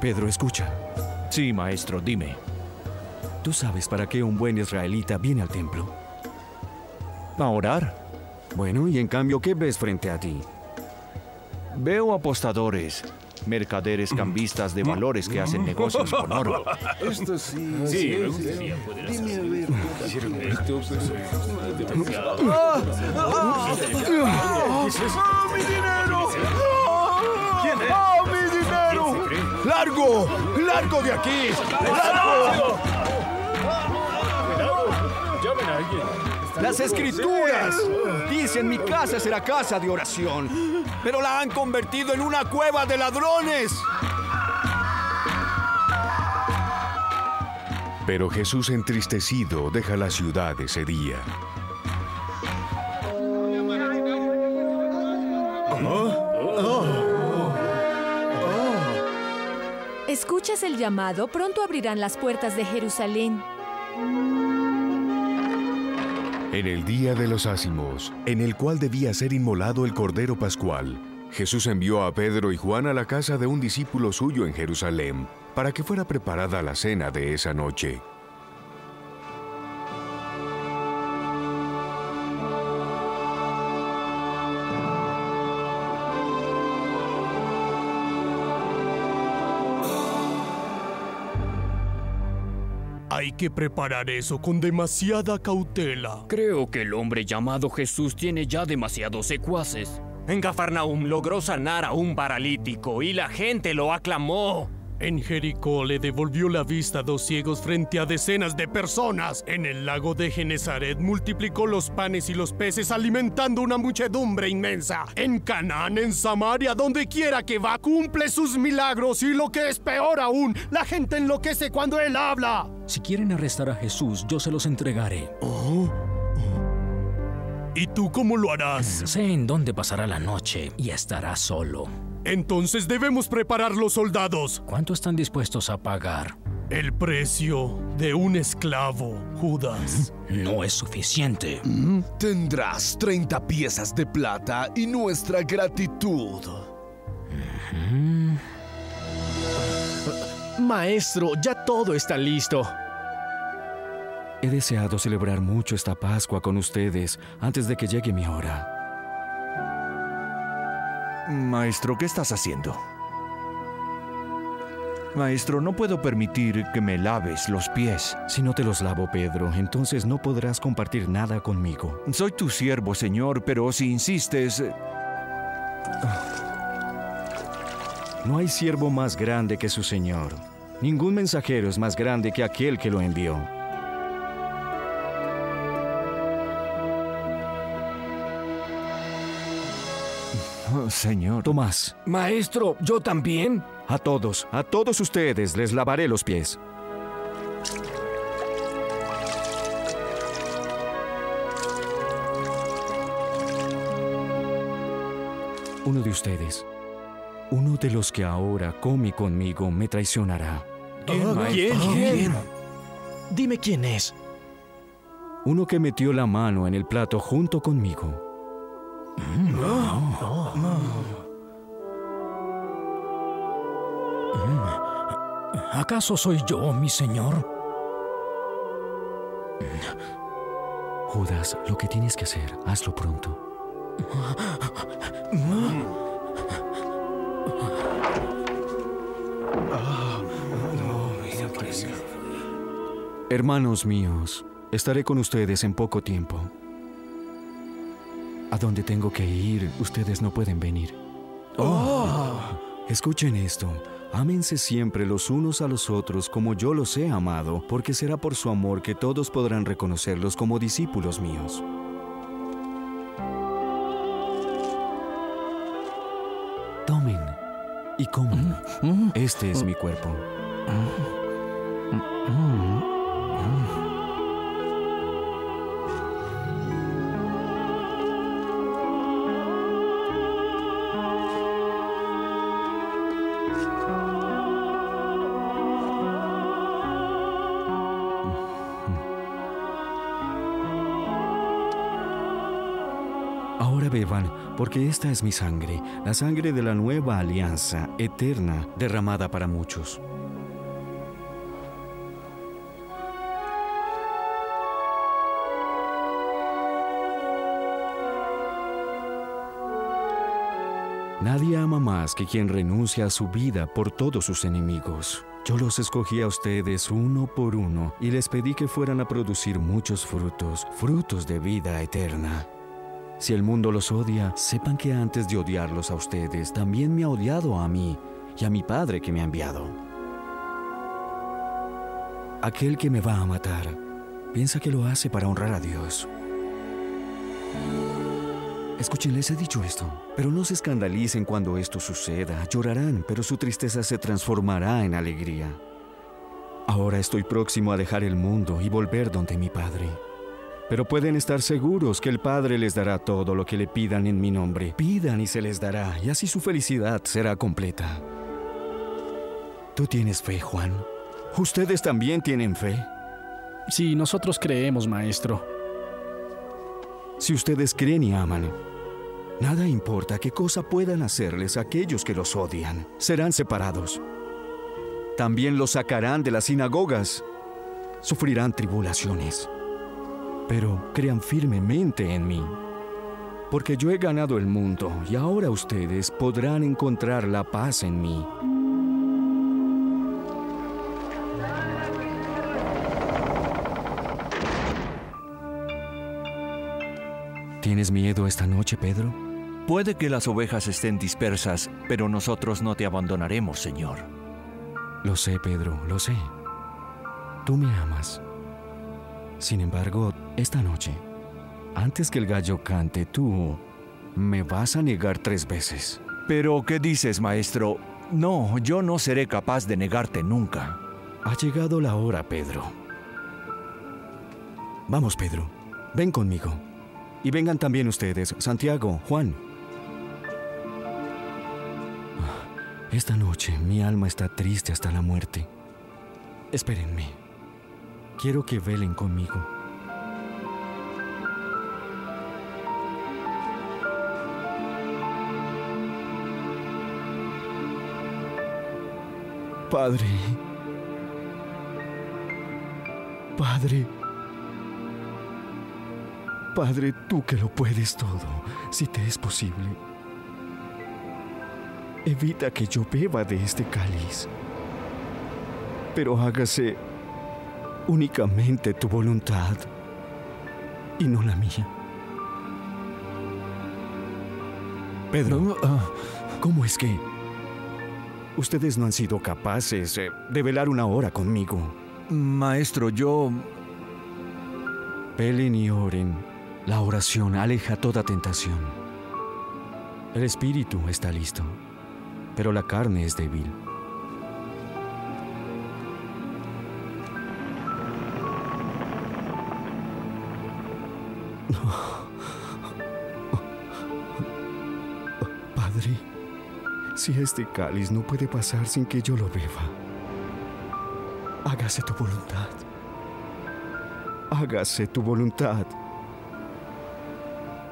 Pedro, escucha. Sí, maestro, dime. ¿Tú sabes para qué un buen israelita viene al templo? Para orar. Bueno, y en cambio, ¿qué ves frente a ti? Veo apostadores, mercaderes cambistas de valores que hacen negocios con oro. Esto sí. Sí, me gustaría poder hacerlo. ¡Oh, mi dinero! ¡Largo! ¡Largo de aquí! ¡Largo! alguien. Las Escrituras dicen: mi casa será casa de oración, pero la han convertido en una cueva de ladrones. Pero Jesús, entristecido, deja la ciudad ese día. Escuchas el llamado, pronto abrirán las puertas de Jerusalén. En el día de los ácimos, en el cual debía ser inmolado el Cordero Pascual, Jesús envió a Pedro y Juan a la casa de un discípulo suyo en Jerusalén, para que fuera preparada la cena de esa noche. Hay que preparar eso con demasiada cautela. Creo que el hombre llamado Jesús tiene ya demasiados secuaces. En Cafarnaúm logró sanar a un paralítico y la gente lo aclamó. En Jericó le devolvió la vista a 2 ciegos frente a decenas de personas. En el lago de Genezaret multiplicó los panes y los peces alimentando una muchedumbre inmensa. En Canaán, en Samaria, donde quiera que va, cumple sus milagros y lo que es peor aún, la gente enloquece cuando él habla. Si quieren arrestar a Jesús, yo se los entregaré. ¿Oh? ¿Y tú cómo lo harás? Sé en dónde pasará la noche y estará solo. Entonces debemos preparar los soldados. ¿Cuánto están dispuestos a pagar? El precio de un esclavo, Judas. No es suficiente. Tendrás 30 piezas de plata y nuestra gratitud. Maestro, ya todo está listo. He deseado celebrar mucho esta Pascua con ustedes antes de que llegue mi hora. Maestro, ¿qué estás haciendo? Maestro, no puedo permitir que me laves los pies. Si no te los lavo, Pedro, entonces no podrás compartir nada conmigo. Soy tu siervo, Señor, pero si insistes... No hay siervo más grande que su Señor. Ningún mensajero es más grande que aquel que lo envió. Señor. Tomás. Maestro, ¿yo también? A todos ustedes les lavaré los pies. Uno de ustedes, uno de los que ahora come conmigo, me traicionará. ¿Quién? Dime quién es. Uno que metió la mano en el plato junto conmigo. ¿Acaso soy yo, mi señor? Judas, lo que tienes que hacer, hazlo pronto. Hermanos míos, estaré con ustedes en poco tiempo. A donde tengo que ir, ustedes no pueden venir. Escuchen esto. Ámense siempre los unos a los otros como yo los he amado, porque será por su amor que todos podrán reconocerlos como discípulos míos. Tomen y coman. Este es mi cuerpo. Porque esta es mi sangre, la sangre de la nueva alianza eterna derramada para muchos. Nadie ama más que quien renuncia a su vida por todos sus enemigos. Yo los escogí a ustedes uno por uno y les pedí que fueran a producir muchos frutos, frutos de vida eterna. Si el mundo los odia, sepan que antes de odiarlos a ustedes, también me ha odiado a mí y a mi Padre que me ha enviado. Aquel que me va a matar, Piensa que lo hace para honrar a Dios. Escuchen, les he dicho esto, pero no se escandalicen cuando esto suceda. Llorarán, pero su tristeza se transformará en alegría. Ahora estoy próximo a dejar el mundo y volver donde mi Padre. Pero pueden estar seguros que el Padre les dará todo lo que le pidan en mi nombre. Pidan y se les dará, y así su felicidad será completa. ¿Tú tienes fe, Juan? ¿Ustedes también tienen fe? Sí, nosotros creemos, Maestro. Si ustedes creen y aman, nada importa qué cosa puedan hacerles aquellos que los odian. Serán separados. También los sacarán de las sinagogas. Sufrirán tribulaciones. Pero crean firmemente en mí, porque yo he ganado el mundo y ahora ustedes podrán encontrar la paz en mí. ¿Tienes miedo esta noche, Pedro? Puede que las ovejas estén dispersas, pero nosotros no te abandonaremos, Señor. Lo sé, Pedro, lo sé. Tú me amas. Sin embargo, esta noche, antes que el gallo cante, tú me vas a negar 3 veces. ¿Pero qué dices, Maestro? No, yo no seré capaz de negarte nunca. Ha llegado la hora, Pedro. Vamos, Pedro, ven conmigo. Y vengan también ustedes, Santiago, Juan. Esta noche mi alma está triste hasta la muerte. Espérenme. Quiero que velen conmigo. Padre. Padre. Padre, tú que lo puedes todo, si te es posible. Evita que yo beba de este cáliz. Pero hágase únicamente tu voluntad y no la mía. Pedro, ¿cómo es que ustedes no han sido capaces de velar una hora conmigo? Maestro, yo... Velen y oren. La oración aleja toda tentación. El espíritu está listo, pero la carne es débil. Padre, si este cáliz no puede pasar sin que yo lo beba, hágase tu voluntad. Hágase tu voluntad.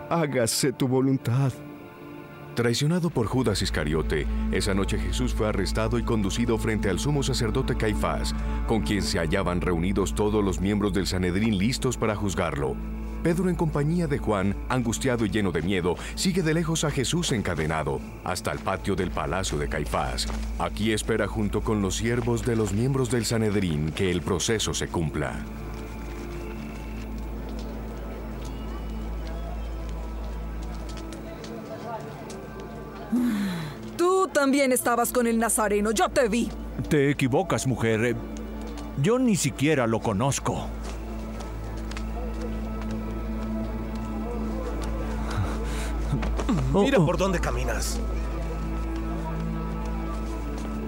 Hágase tu voluntad. Traicionado por Judas Iscariote, esa noche Jesús fue arrestado y conducido frente al sumo sacerdote Caifás, con quien se hallaban reunidos todos los miembros del Sanedrín listos para juzgarlo. Pedro, en compañía de Juan, angustiado y lleno de miedo, sigue de lejos a Jesús encadenado, hasta el patio del palacio de Caifás. Aquí espera junto con los siervos de los miembros del Sanedrín que el proceso se cumpla. Tú también estabas con el nazareno, yo te vi. Te equivocas, mujer. Yo ni siquiera lo conozco. Mira por dónde caminas.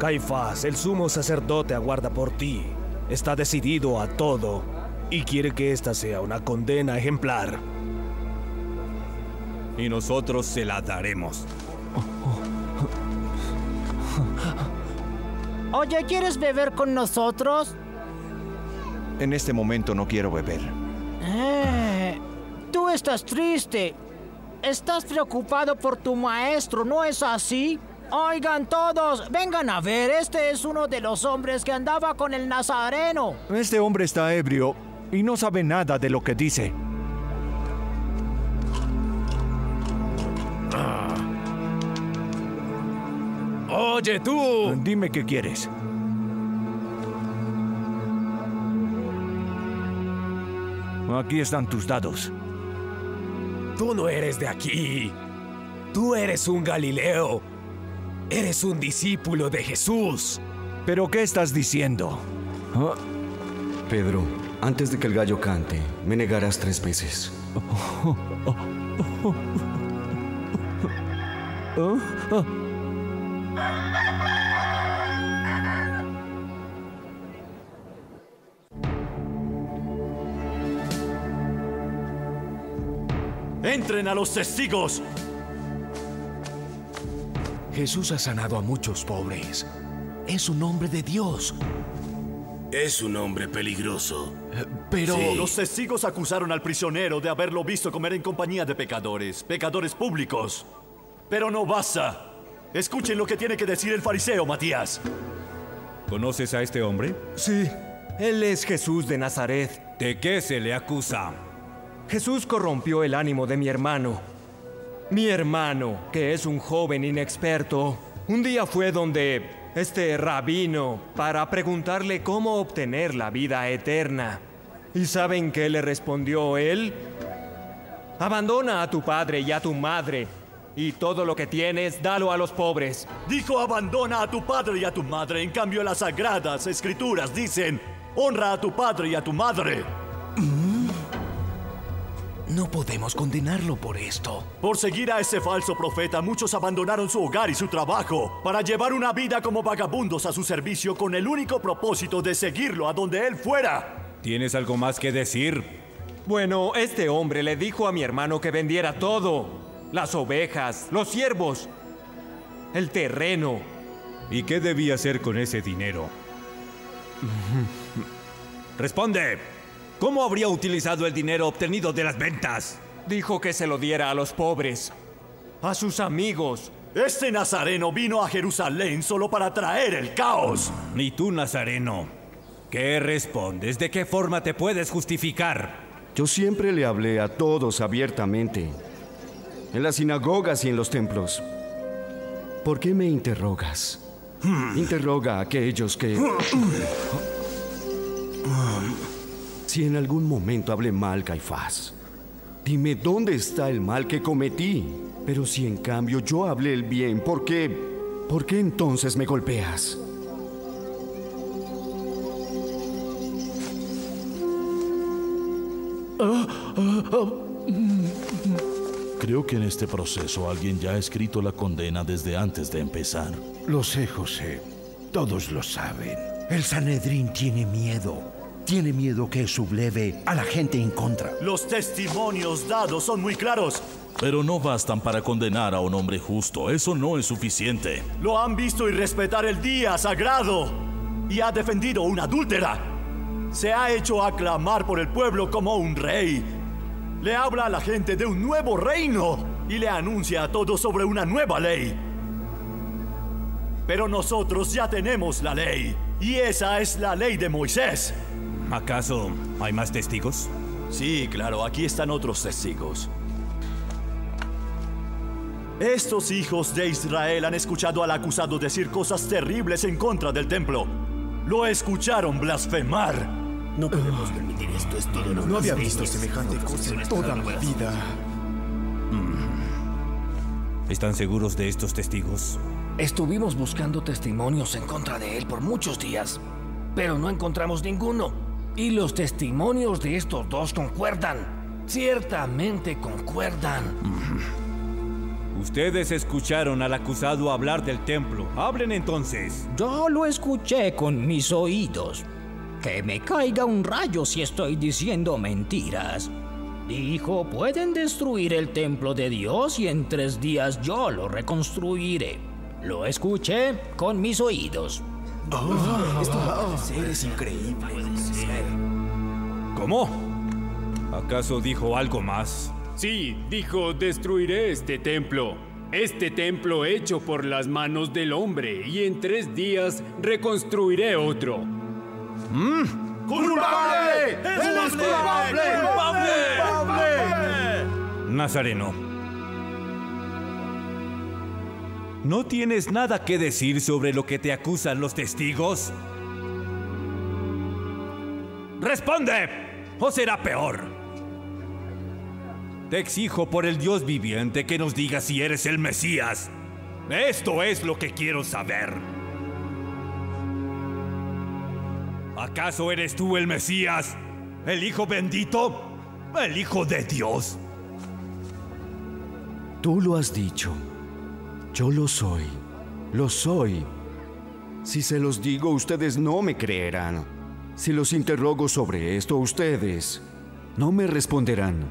Caifás, el sumo sacerdote, aguarda por ti. Está decidido a todo y quiere que esta sea una condena ejemplar. Y nosotros se la daremos. Oye, ¿quieres beber con nosotros? En este momento no quiero beber. Tú estás triste. Estás preocupado por tu maestro, ¿no es así? Oigan todos, vengan a ver, este es uno de los hombres que andaba con el nazareno. Este hombre está ebrio y no sabe nada de lo que dice. ¡Oye, tú! Dime qué quieres. Aquí están tus dados. Tú no eres de aquí. Tú eres un galileo. Eres un discípulo de Jesús. ¿Pero qué estás diciendo? Pedro, Antes de que el gallo cante, me negarás 3 veces. ¡Entren a los testigos! Jesús ha sanado a muchos pobres. Es un hombre de Dios. Es un hombre peligroso. Pero... Sí. Los testigos acusaron al prisionero de haberlo visto comer en compañía de pecadores. Pecadores públicos. Pero no basta. Escuchen lo que tiene que decir el fariseo, Matías. ¿Conoces a este hombre? Sí. Él es Jesús de Nazaret. ¿De qué se le acusa? Jesús corrompió el ánimo de mi hermano. Mi hermano, que es un joven inexperto, un día fue donde... este rabino, para preguntarle cómo obtener la vida eterna. ¿Y saben qué le respondió él? Abandona a tu padre y a tu madre, y todo lo que tienes, dalo a los pobres. Dijo, abandona a tu padre y a tu madre. En cambio, las sagradas escrituras dicen, honra a tu padre y a tu madre. No podemos condenarlo por esto. Por seguir a ese falso profeta, muchos abandonaron su hogar y su trabajo para llevar una vida como vagabundos a su servicio con el único propósito de seguirlo a donde él fuera. ¿Tienes algo más que decir? Bueno, este hombre le dijo a mi hermano que vendiera todo. Las ovejas, los siervos, el terreno. ¿Y qué debía hacer con ese dinero? ¡Responde! ¿Cómo habría utilizado el dinero obtenido de las ventas? Dijo que se lo diera a los pobres, a sus amigos. Este nazareno vino a Jerusalén solo para traer el caos. ¿Y tú, nazareno? ¿Qué respondes? ¿De qué forma te puedes justificar? Yo siempre le hablé a todos abiertamente, en las sinagogas y en los templos. ¿Por qué me interrogas? Interroga a aquellos que... Si en algún momento hablé mal, Caifás, dime dónde está el mal que cometí. Pero si en cambio yo hablé el bien, ¿por qué entonces me golpeas? Creo que en este proceso alguien ya ha escrito la condena desde antes de empezar. Lo sé, José. Todos lo saben. El Sanedrín tiene miedo. Tiene miedo que subleve a la gente en contra. Los testimonios dados son muy claros. Pero no bastan para condenar a un hombre justo. Eso no es suficiente. Lo han visto irrespetar el día sagrado. Y ha defendido una adúltera. Se ha hecho aclamar por el pueblo como un rey. Le habla a la gente de un nuevo reino. Y le anuncia a todos sobre una nueva ley. Pero nosotros ya tenemos la ley. Y esa es la ley de Moisés. ¿Acaso hay más testigos? Sí, claro, aquí están otros testigos. Estos hijos de Israel han escuchado al acusado decir cosas terribles en contra del templo. Lo escucharon blasfemar. No podemos permitir esto, es todo lo que... No había visto semejante cosa en toda mi vida. ¿Están seguros de estos testigos? Estuvimos buscando testimonios en contra de él por muchos días, pero no encontramos ninguno. Y los testimonios de estos dos concuerdan. Ciertamente concuerdan. Ustedes escucharon al acusado hablar del templo. Hablen entonces. Yo lo escuché con mis oídos. Que me caiga un rayo si estoy diciendo mentiras. Dijo, pueden destruir el templo de Dios y en 3 días yo lo reconstruiré. Lo escuché con mis oídos. Esto no puede ser, es increíble. ¿Cómo? ¿Acaso dijo algo más? Sí, dijo, destruiré este templo hecho por las manos del hombre, y en 3 días reconstruiré otro. ¡Culpable! ¡Es culpable! ¡Culpable! Nazareno, ¿no tienes nada que decir sobre lo que te acusan los testigos? ¡Responde! ¿O será peor? Te exijo por el Dios viviente que nos digas si eres el Mesías. Esto es lo que quiero saber. ¿Acaso eres tú el Mesías? el Hijo bendito, el Hijo de Dios. Tú lo has dicho. Yo lo soy. Lo soy. Si se los digo, ustedes no me creerán. Si los interrogo sobre esto, ustedes no me responderán.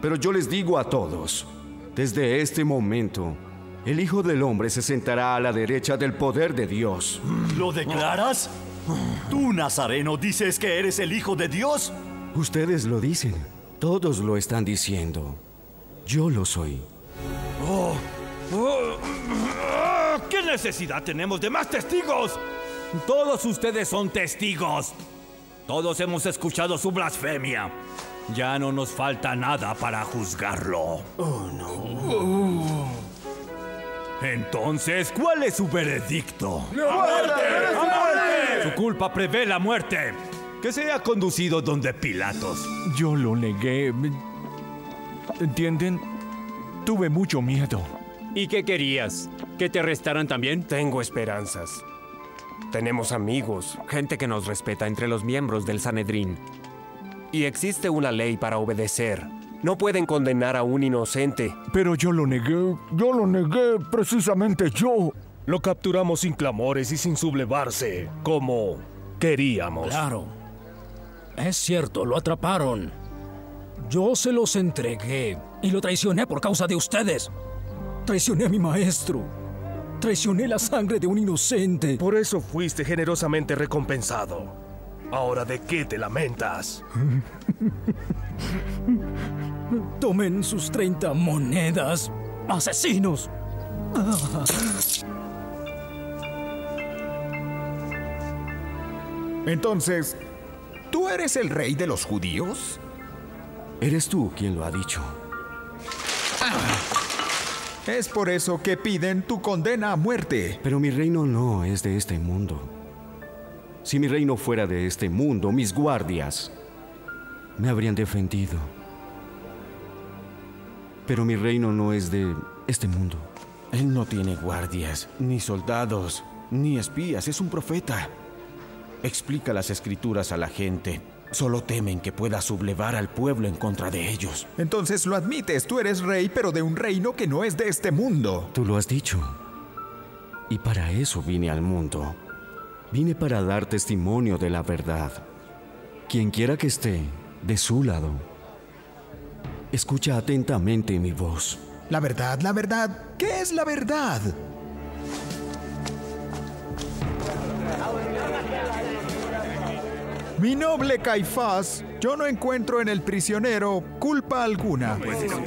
Pero yo les digo a todos, desde este momento, el Hijo del Hombre se sentará a la derecha del poder de Dios. ¿Lo declaras? ¿Tú, Nazareno, dices que eres el Hijo de Dios? Ustedes lo dicen. Todos lo están diciendo. Yo lo soy. ¿Qué necesidad tenemos de más testigos? Todos ustedes son testigos. Todos hemos escuchado su blasfemia. Ya no nos falta nada para juzgarlo. Oh, no. Entonces, ¿cuál es su veredicto? ¡La muerte! ¡La muerte! Su culpa prevé la muerte. Que sea conducido donde Pilatos. Yo lo negué. ¿Entienden? Tuve mucho miedo. ¿Y qué querías? ¿Que te arrestaran también? Tengo esperanzas. Tenemos amigos, gente que nos respeta entre los miembros del Sanedrín. Y existe una ley para obedecer. No pueden condenar a un inocente. Pero yo lo negué, precisamente yo. Lo capturamos sin clamores y sin sublevarse, como queríamos. Claro. Es cierto, lo atraparon. Yo se los entregué y lo traicioné por causa de ustedes. Traicioné a mi maestro. Traicioné la sangre de un inocente. Por eso fuiste generosamente recompensado. ¿Ahora de qué te lamentas? Tomen sus 30 monedas, asesinos. Entonces, ¿tú eres el rey de los judíos? Eres tú quien lo ha dicho. Es por eso que piden tu condena a muerte. Pero mi reino no es de este mundo. Si mi reino fuera de este mundo, mis guardias me habrían defendido. Pero mi reino no es de este mundo. Él no tiene guardias, ni soldados, ni espías. Es un profeta. Explica las escrituras a la gente. Solo temen que pueda sublevar al pueblo en contra de ellos. Entonces lo admites, tú eres rey, pero de un reino que no es de este mundo. Tú lo has dicho. Y para eso vine al mundo. Vine para dar testimonio de la verdad. Quien quiera que esté de su lado, escucha atentamente mi voz. La verdad, la verdad. ¿Qué es la verdad? Mi noble Caifás, yo no encuentro en el prisionero culpa alguna.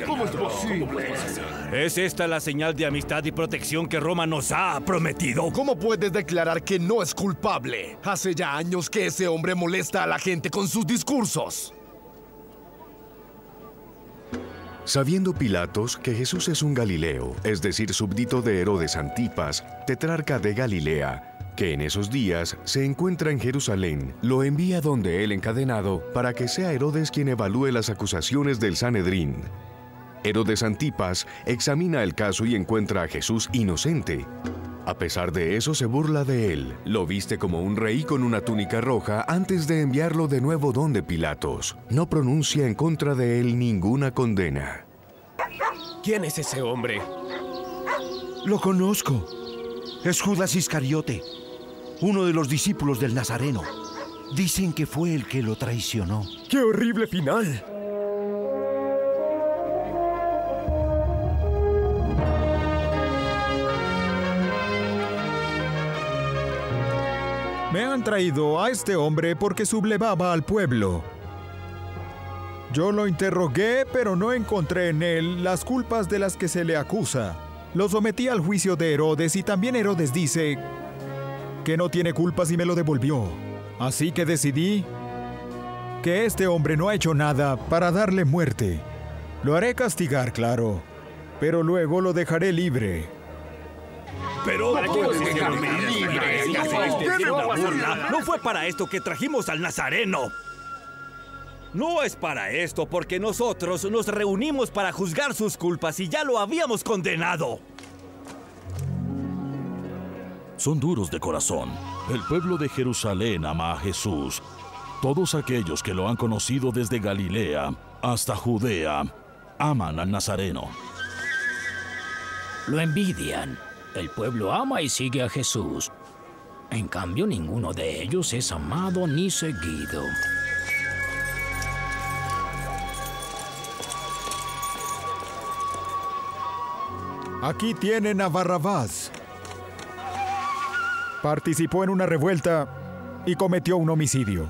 ¿Cómo es posible? ¿Es esta la señal de amistad y protección que Roma nos ha prometido? ¿Cómo puedes declarar que no es culpable? Hace ya años que ese hombre molesta a la gente con sus discursos. Sabiendo Pilatos que Jesús es un galileo, es decir, súbdito de Herodes Antipas, tetrarca de Galilea, que en esos días se encuentra en Jerusalén, lo envía donde él encadenado para que sea Herodes quien evalúe las acusaciones del Sanedrín. Herodes Antipas examina el caso y encuentra a Jesús inocente. A pesar de eso, se burla de él, lo viste como un rey con una túnica roja antes de enviarlo de nuevo donde Pilatos. No pronuncia en contra de él ninguna condena. ¿Quién es ese hombre? Lo conozco. Es Judas Iscariote, uno de los discípulos del Nazareno. Dicen que fue el que lo traicionó. ¡Qué horrible final! Me han traído a este hombre porque sublevaba al pueblo. Yo lo interrogué, pero no encontré en él las culpas de las que se le acusa. Lo sometí al juicio de Herodes y también Herodes dice que no tiene culpas y me lo devolvió. Así que decidí que este hombre no ha hecho nada para darle muerte. Lo haré castigar, claro, pero luego lo dejaré libre. Pero ¿para qué nos dejaron libre? No fue para esto que trajimos al Nazareno. No es para esto, porque nosotros nos reunimos para juzgar sus culpas y ya lo habíamos condenado. Son duros de corazón. El pueblo de Jerusalén ama a Jesús. Todos aquellos que lo han conocido desde Galilea hasta Judea aman al Nazareno. Lo envidian. El pueblo ama y sigue a Jesús. En cambio, ninguno de ellos es amado ni seguido. Aquí tienen a Barrabás. Participó en una revuelta y cometió un homicidio.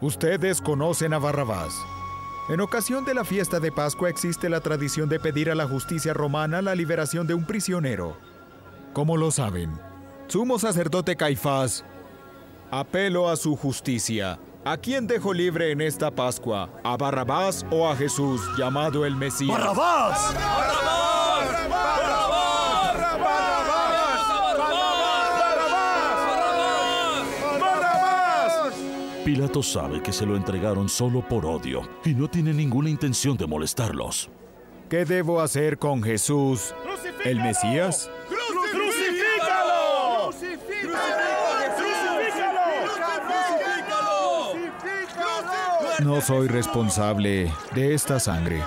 Ustedes conocen a Barrabás. En ocasión de la fiesta de Pascua existe la tradición de pedir a la justicia romana la liberación de un prisionero. ¿Cómo lo saben? Sumo sacerdote Caifás, apelo a su justicia. ¿A quién dejo libre en esta Pascua? ¿A Barrabás o a Jesús, llamado el Mesías? ¡Barrabás! ¡Barrabás! ¡Barrabás! ¡Barrabás! ¡Barrabás! ¡Barrabás! ¡Barrabás! Pilato sabe que se lo entregaron solo por odio y no tiene ninguna intención de molestarlos. ¿Qué debo hacer con Jesús, el Mesías? ¡Crucifícalo! ¡Crucifícalo! No soy responsable de esta sangre.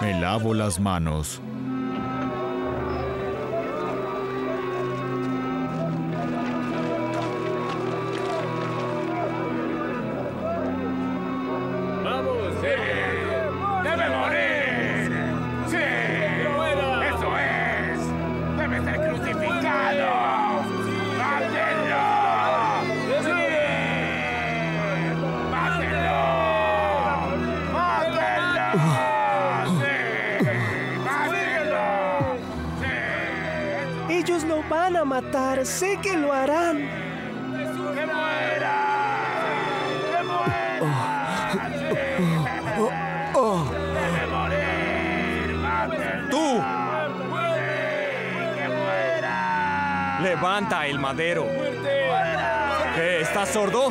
Me lavo las manos. Sé que lo harán. ¡Que muera! ¡Que muera! ¡Debe morir! ¡Mátenlo! ¡Tú! ¡Que muera! ¡Levanta el madero! ¿Qué? ¿Estás sordo?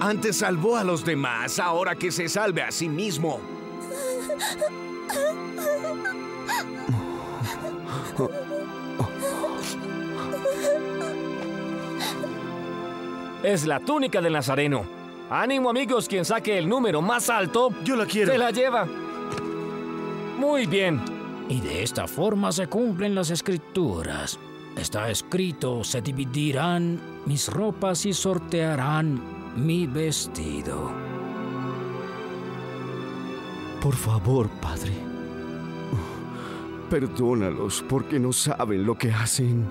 Antes salvó a los demás, ahora que se salve a sí mismo. Es la túnica del Nazareno. Ánimo, amigos, quien saque el número más alto... Yo la quiero. ...se la lleva. Muy bien. Y de esta forma se cumplen las escrituras. Está escrito, se dividirán mis ropas y sortearán... mi vestido. Por favor, Padre. Perdónalos porque no saben lo que hacen.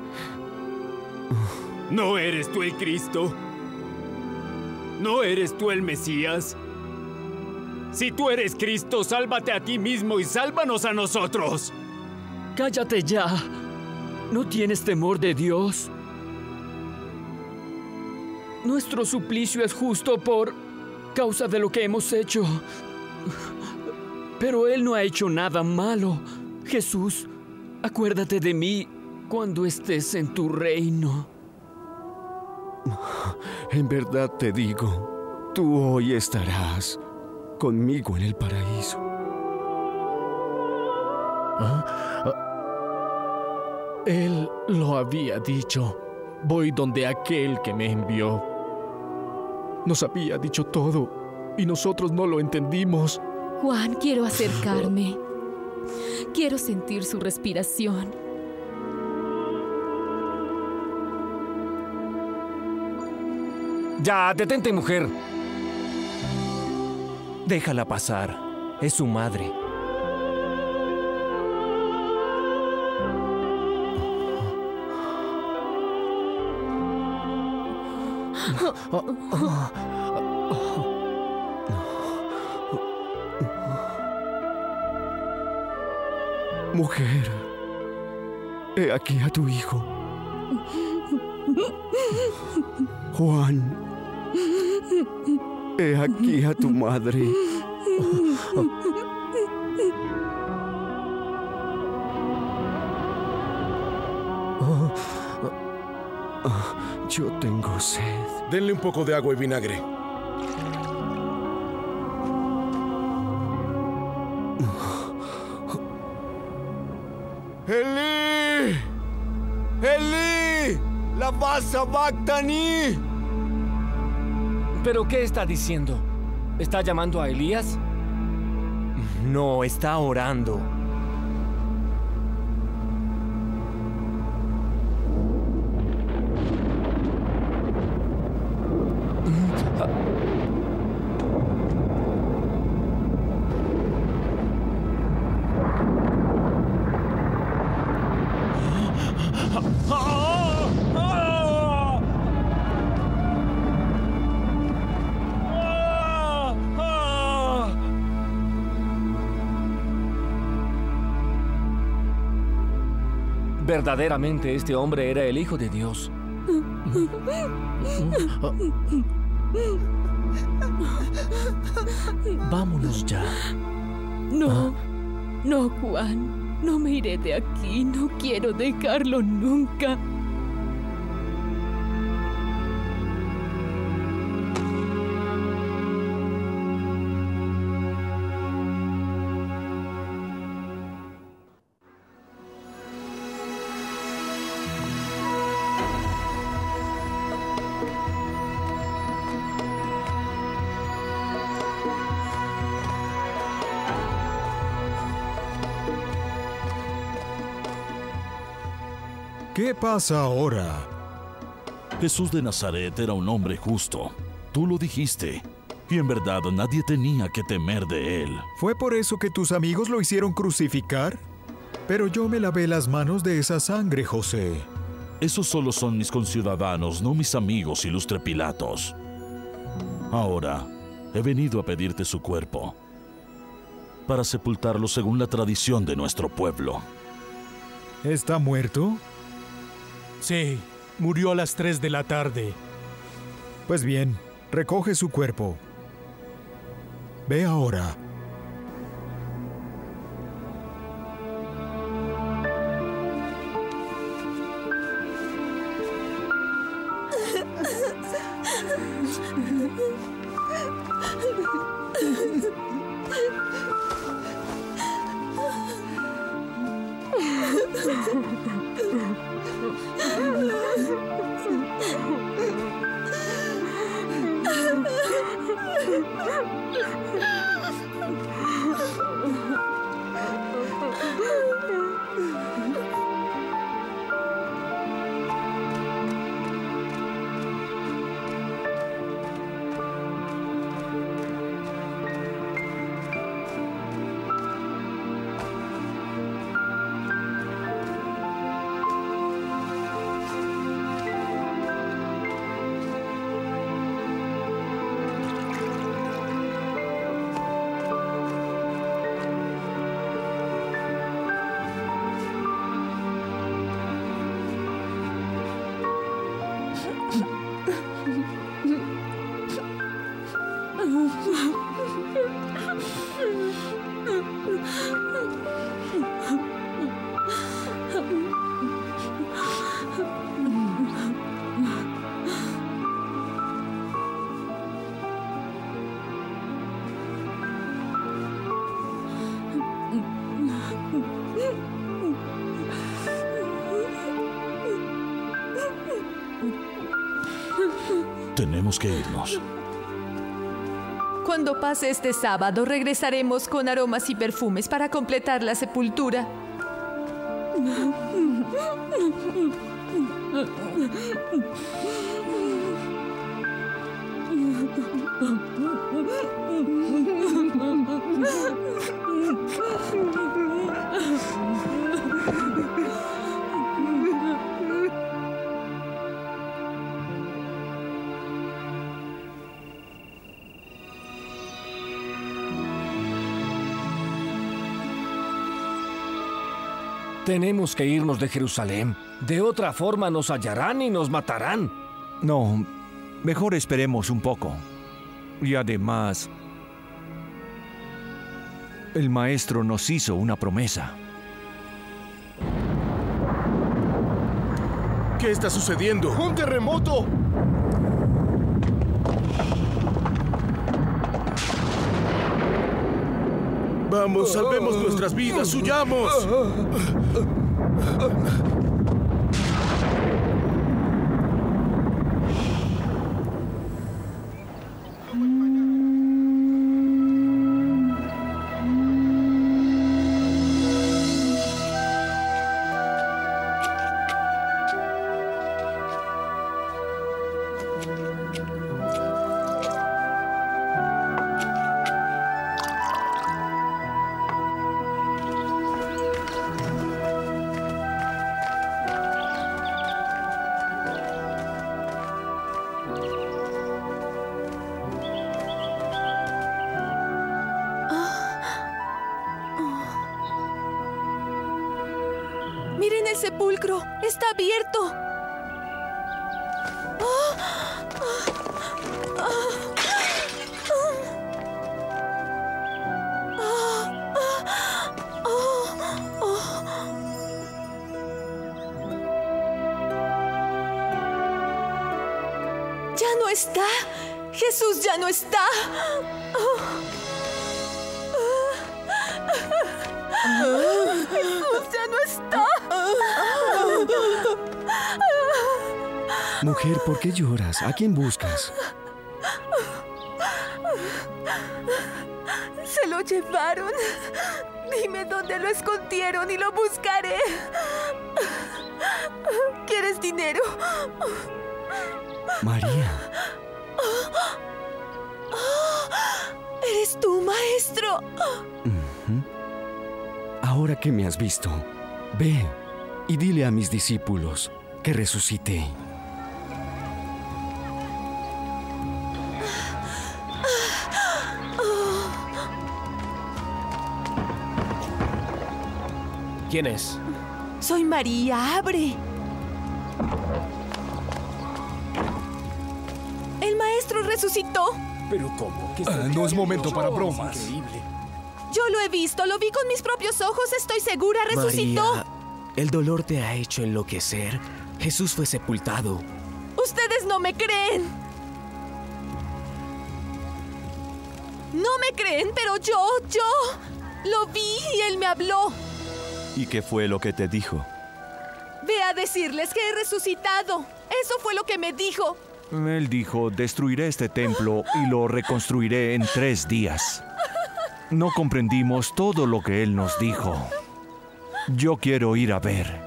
¿No eres tú el Cristo? ¿No eres tú el Mesías? Si tú eres Cristo, sálvate a ti mismo y sálvanos a nosotros. Cállate ya. ¿No tienes temor de Dios? Nuestro suplicio es justo por causa de lo que hemos hecho. Pero Él no ha hecho nada malo. Jesús, acuérdate de mí cuando estés en tu reino. En verdad te digo, tú hoy estarás conmigo en el paraíso. ¿Ah? Él lo había dicho. Voy donde aquel que me envió. Nos había dicho todo, y nosotros no lo entendimos. Juan, quiero acercarme. Quiero sentir su respiración. Ya, detente, mujer. Déjala pasar. Es su madre. Mujer, he aquí a tu hijo. Juan, he aquí a tu madre. Yo tengo sed. Denle un poco de agua y vinagre. ¡Eli! ¡Eli! ¡La vas a Bactani! ¿Pero qué está diciendo? ¿Está llamando a Elías? No, está orando. Verdaderamente este hombre era el Hijo de Dios. Vámonos ya. No, no, Juan. No me iré de aquí. No quiero dejarlo nunca. ¿Qué pasa ahora? Jesús de Nazaret era un hombre justo. Tú lo dijiste. Y en verdad nadie tenía que temer de él. ¿Fue por eso que tus amigos lo hicieron crucificar? Pero yo me lavé las manos de esa sangre, José. Esos solo son mis conciudadanos, no mis amigos, ilustre Pilatos. Ahora, he venido a pedirte su cuerpo para sepultarlo según la tradición de nuestro pueblo. ¿Está muerto? Sí, murió a las 3 de la tarde. Pues bien, recoge su cuerpo. Ve ahora. Tenemos que irnos. Cuando pase este sábado, regresaremos con aromas y perfumes para completar la sepultura. Tenemos que irnos de Jerusalén. De otra forma nos hallarán y nos matarán. No, mejor esperemos un poco. Y además, el maestro nos hizo una promesa. ¿Qué está sucediendo? ¡Un terremoto! ¡Vamos, salvemos nuestras vidas! ¡Huyamos! Mujer, ¿por qué lloras? ¿A quién buscas? Se lo llevaron. Dime dónde lo escondieron y lo buscaré. ¿Quieres dinero? María. ¿Eres tú, maestro? Ahora que me has visto, ve y dile a mis discípulos que resucité. ¿Quién es? Soy María, abre. El maestro resucitó. ¿Pero cómo? No es momento para bromas. Increíble. Yo lo he visto, lo vi con mis propios ojos, estoy segura, resucitó. María, el dolor te ha hecho enloquecer. Jesús fue sepultado. Ustedes no me creen. No me creen, pero yo lo vi y él me habló. ¿Y qué fue lo que te dijo? Ve a decirles que he resucitado. Eso fue lo que me dijo. Él dijo, destruiré este templo y lo reconstruiré en 3 días. No comprendimos todo lo que él nos dijo. Yo quiero ir a ver.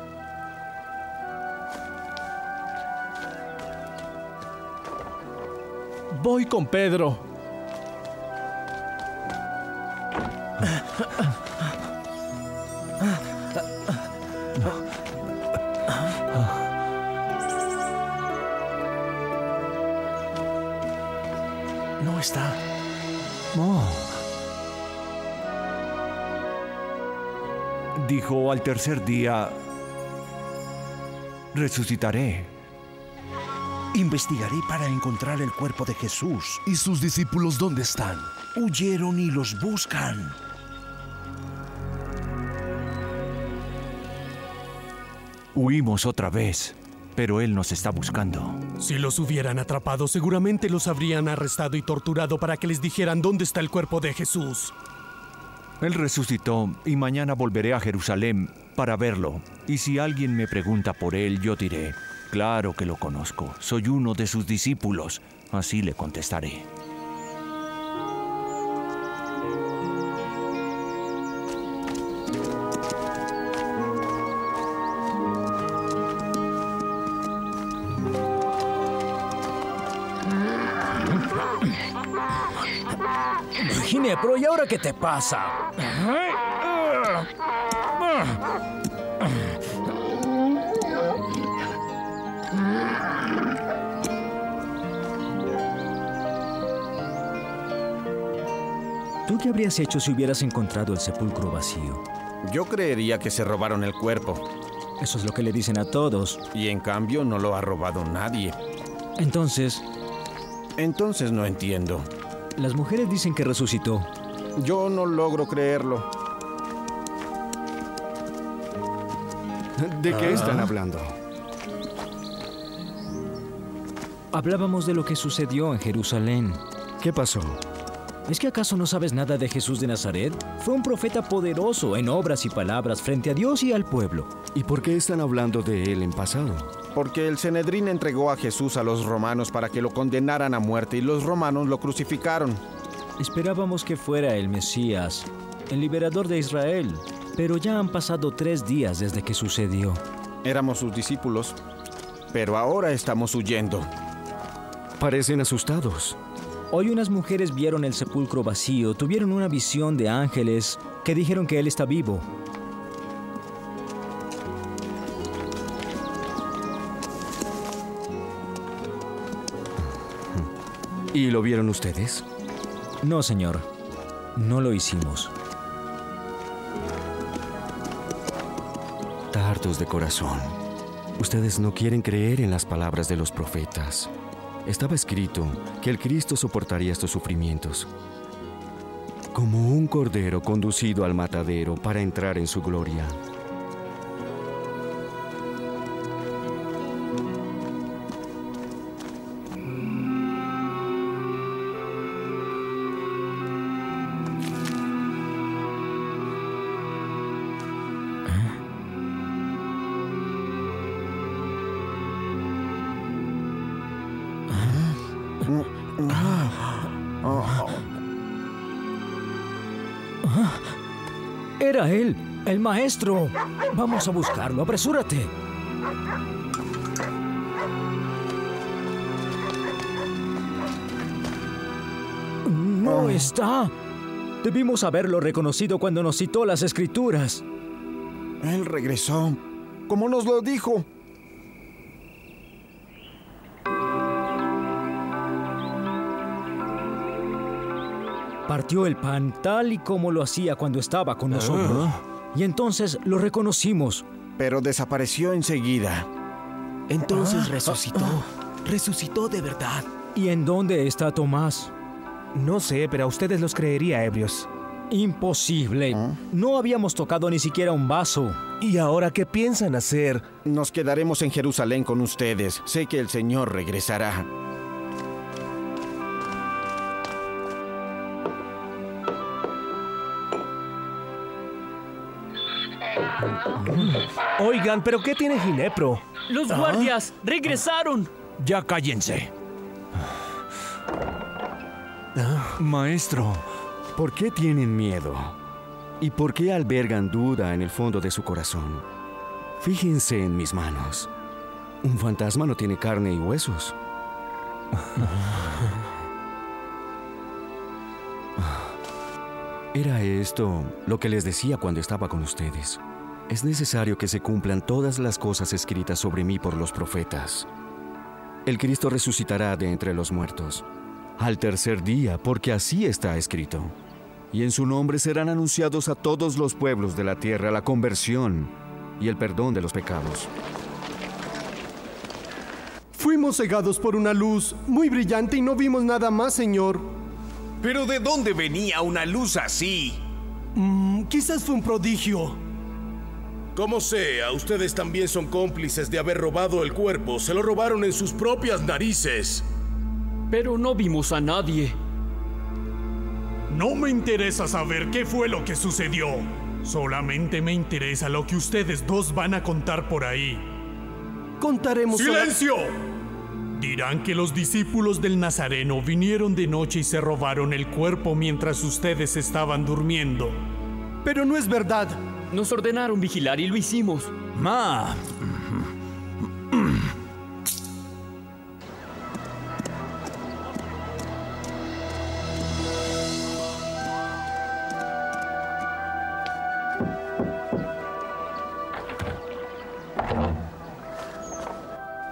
Voy con Pedro. Dijo, al tercer día, resucitaré. Investigaré para encontrar el cuerpo de Jesús. ¿Y sus discípulos dónde están? Huyeron y los buscan. Huimos otra vez, pero él nos está buscando. Si los hubieran atrapado, seguramente los habrían arrestado y torturado para que les dijeran dónde está el cuerpo de Jesús. Él resucitó y mañana volveré a Jerusalén para verlo. Y si alguien me pregunta por él, yo diré, claro que lo conozco, soy uno de sus discípulos. Así le contestaré. Virginia, pero ¿y ahora qué te pasa? ¿Tú qué habrías hecho si hubieras encontrado el sepulcro vacío? Yo creería que se robaron el cuerpo. Eso es lo que le dicen a todos. Y en cambio no lo ha robado nadie. Entonces... Entonces no entiendo. Las mujeres dicen que resucitó. Yo no logro creerlo. ¿De qué están hablando? Hablábamos de lo que sucedió en Jerusalén. ¿Qué pasó? ¿Es que acaso no sabes nada de Jesús de Nazaret? Fue un profeta poderoso en obras y palabras frente a Dios y al pueblo. ¿Y por qué están hablando de él en pasado? Porque el Sanedrín entregó a Jesús a los romanos para que lo condenaran a muerte y los romanos lo crucificaron. Esperábamos que fuera el Mesías, el liberador de Israel, pero ya han pasado 3 días desde que sucedió. Éramos sus discípulos, pero ahora estamos huyendo. Parecen asustados. Hoy unas mujeres vieron el sepulcro vacío, tuvieron una visión de ángeles que dijeron que él está vivo. ¿Y lo vieron ustedes? No, señor. No lo hicimos. Tardos de corazón. Ustedes no quieren creer en las palabras de los profetas. Estaba escrito que el Cristo soportaría estos sufrimientos, como un cordero conducido al matadero para entrar en su gloria. Era él, el maestro. Vamos a buscarlo, apresúrate. No está. Debimos haberlo reconocido cuando nos citó las escrituras. Él regresó, como nos lo dijo. Partió el pan tal y como lo hacía cuando estaba con nosotros. Y entonces lo reconocimos. Pero desapareció enseguida. Entonces resucitó. Resucitó de verdad. ¿Y en dónde está Tomás? No sé, pero a ustedes los creería ebrios. Imposible. No habíamos tocado ni siquiera un vaso. ¿Y ahora qué piensan hacer? Nos quedaremos en Jerusalén con ustedes. Sé que el Señor regresará. Oigan, ¿pero qué tiene Ginepro? ¡Los guardias regresaron! Ya cállense. Maestro, ¿por qué tienen miedo? ¿Y por qué albergan duda en el fondo de su corazón? Fíjense en mis manos. Un fantasma no tiene carne y huesos. Era esto lo que les decía cuando estaba con ustedes. Es necesario que se cumplan todas las cosas escritas sobre mí por los profetas. El Cristo resucitará de entre los muertos al tercer día, porque así está escrito. Y en su nombre serán anunciados a todos los pueblos de la tierra la conversión y el perdón de los pecados. Fuimos cegados por una luz muy brillante y no vimos nada más, Señor. ¿Pero de dónde venía una luz así? Quizás fue un prodigio. Como sea, ustedes también son cómplices de haber robado el cuerpo. Se lo robaron en sus propias narices. Pero no vimos a nadie. No me interesa saber qué fue lo que sucedió. Solamente me interesa lo que ustedes dos van a contar por ahí. Contaremos... ¡Silencio! Dirán que los discípulos del Nazareno vinieron de noche y se robaron el cuerpo mientras ustedes estaban durmiendo. Pero no es verdad. Nos ordenaron vigilar y lo hicimos.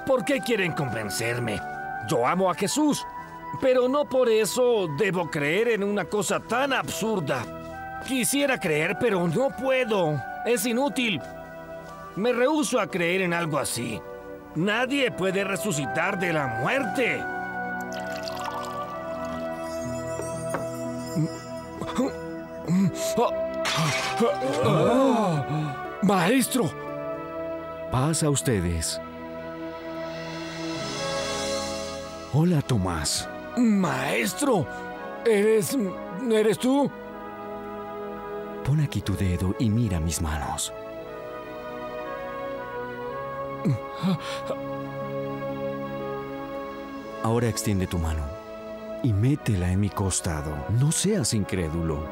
¿Por qué quieren convencerme? Yo amo a Jesús, pero no por eso debo creer en una cosa tan absurda. Quisiera creer, pero no puedo. Es inútil. Me rehúso a creer en algo así. Nadie puede resucitar de la muerte. Oh, maestro. Paz a ustedes. Hola, Tomás. Maestro, ¿eres tú? Pon aquí tu dedo y mira mis manos. Ahora extiende tu mano y métela en mi costado. No seas incrédulo.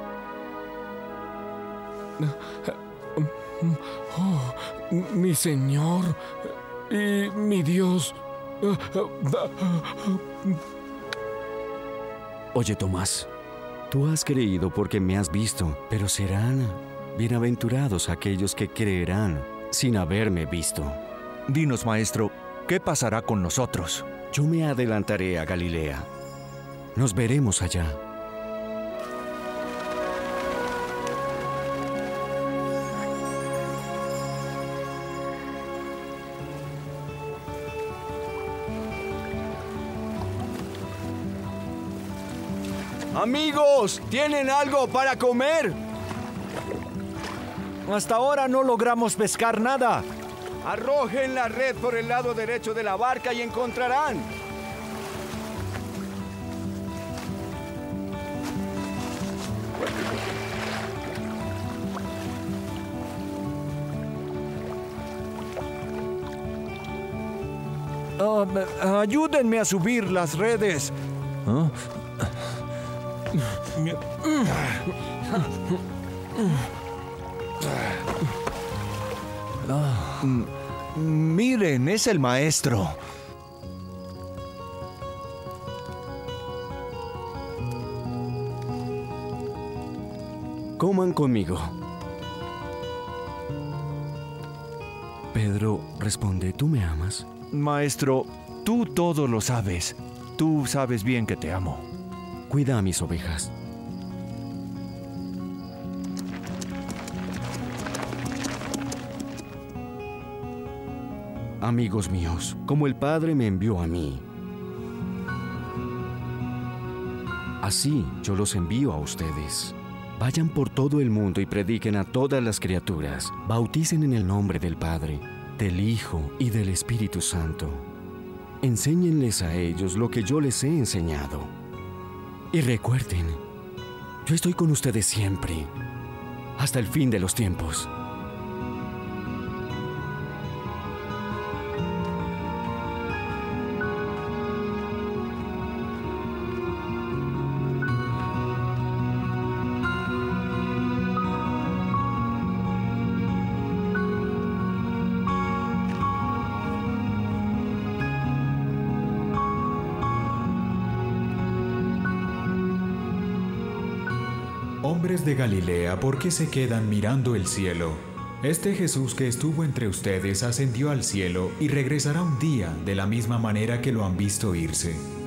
Oh, mi Señor y mi Dios. Oye, Tomás, tú has creído porque me has visto, pero serán bienaventurados aquellos que creerán sin haberme visto. Dinos, maestro, ¿qué pasará con nosotros? Yo me adelantaré a Galilea. Nos veremos allá. ¡Amigos! ¿Tienen algo para comer? Hasta ahora no logramos pescar nada. Arrojen la red por el lado derecho de la barca y encontrarán. Ayúdenme a subir las redes. ¿Ah? Miren, es el maestro. Coman conmigo. Pedro, responde, ¿tú me amas? Maestro, tú todo lo sabes. Tú sabes bien que te amo. Cuida a mis ovejas. Amigos míos, como el Padre me envió a mí, así yo los envío a ustedes. Vayan por todo el mundo y prediquen a todas las criaturas. Bauticen en el nombre del Padre, del Hijo y del Espíritu Santo. Enséñenles a ellos lo que yo les he enseñado. Y recuerden, yo estoy con ustedes siempre, hasta el fin de los tiempos. Hombres de Galilea, ¿por qué se quedan mirando el cielo? Este Jesús que estuvo entre ustedes ascendió al cielo y regresará un día de la misma manera que lo han visto irse.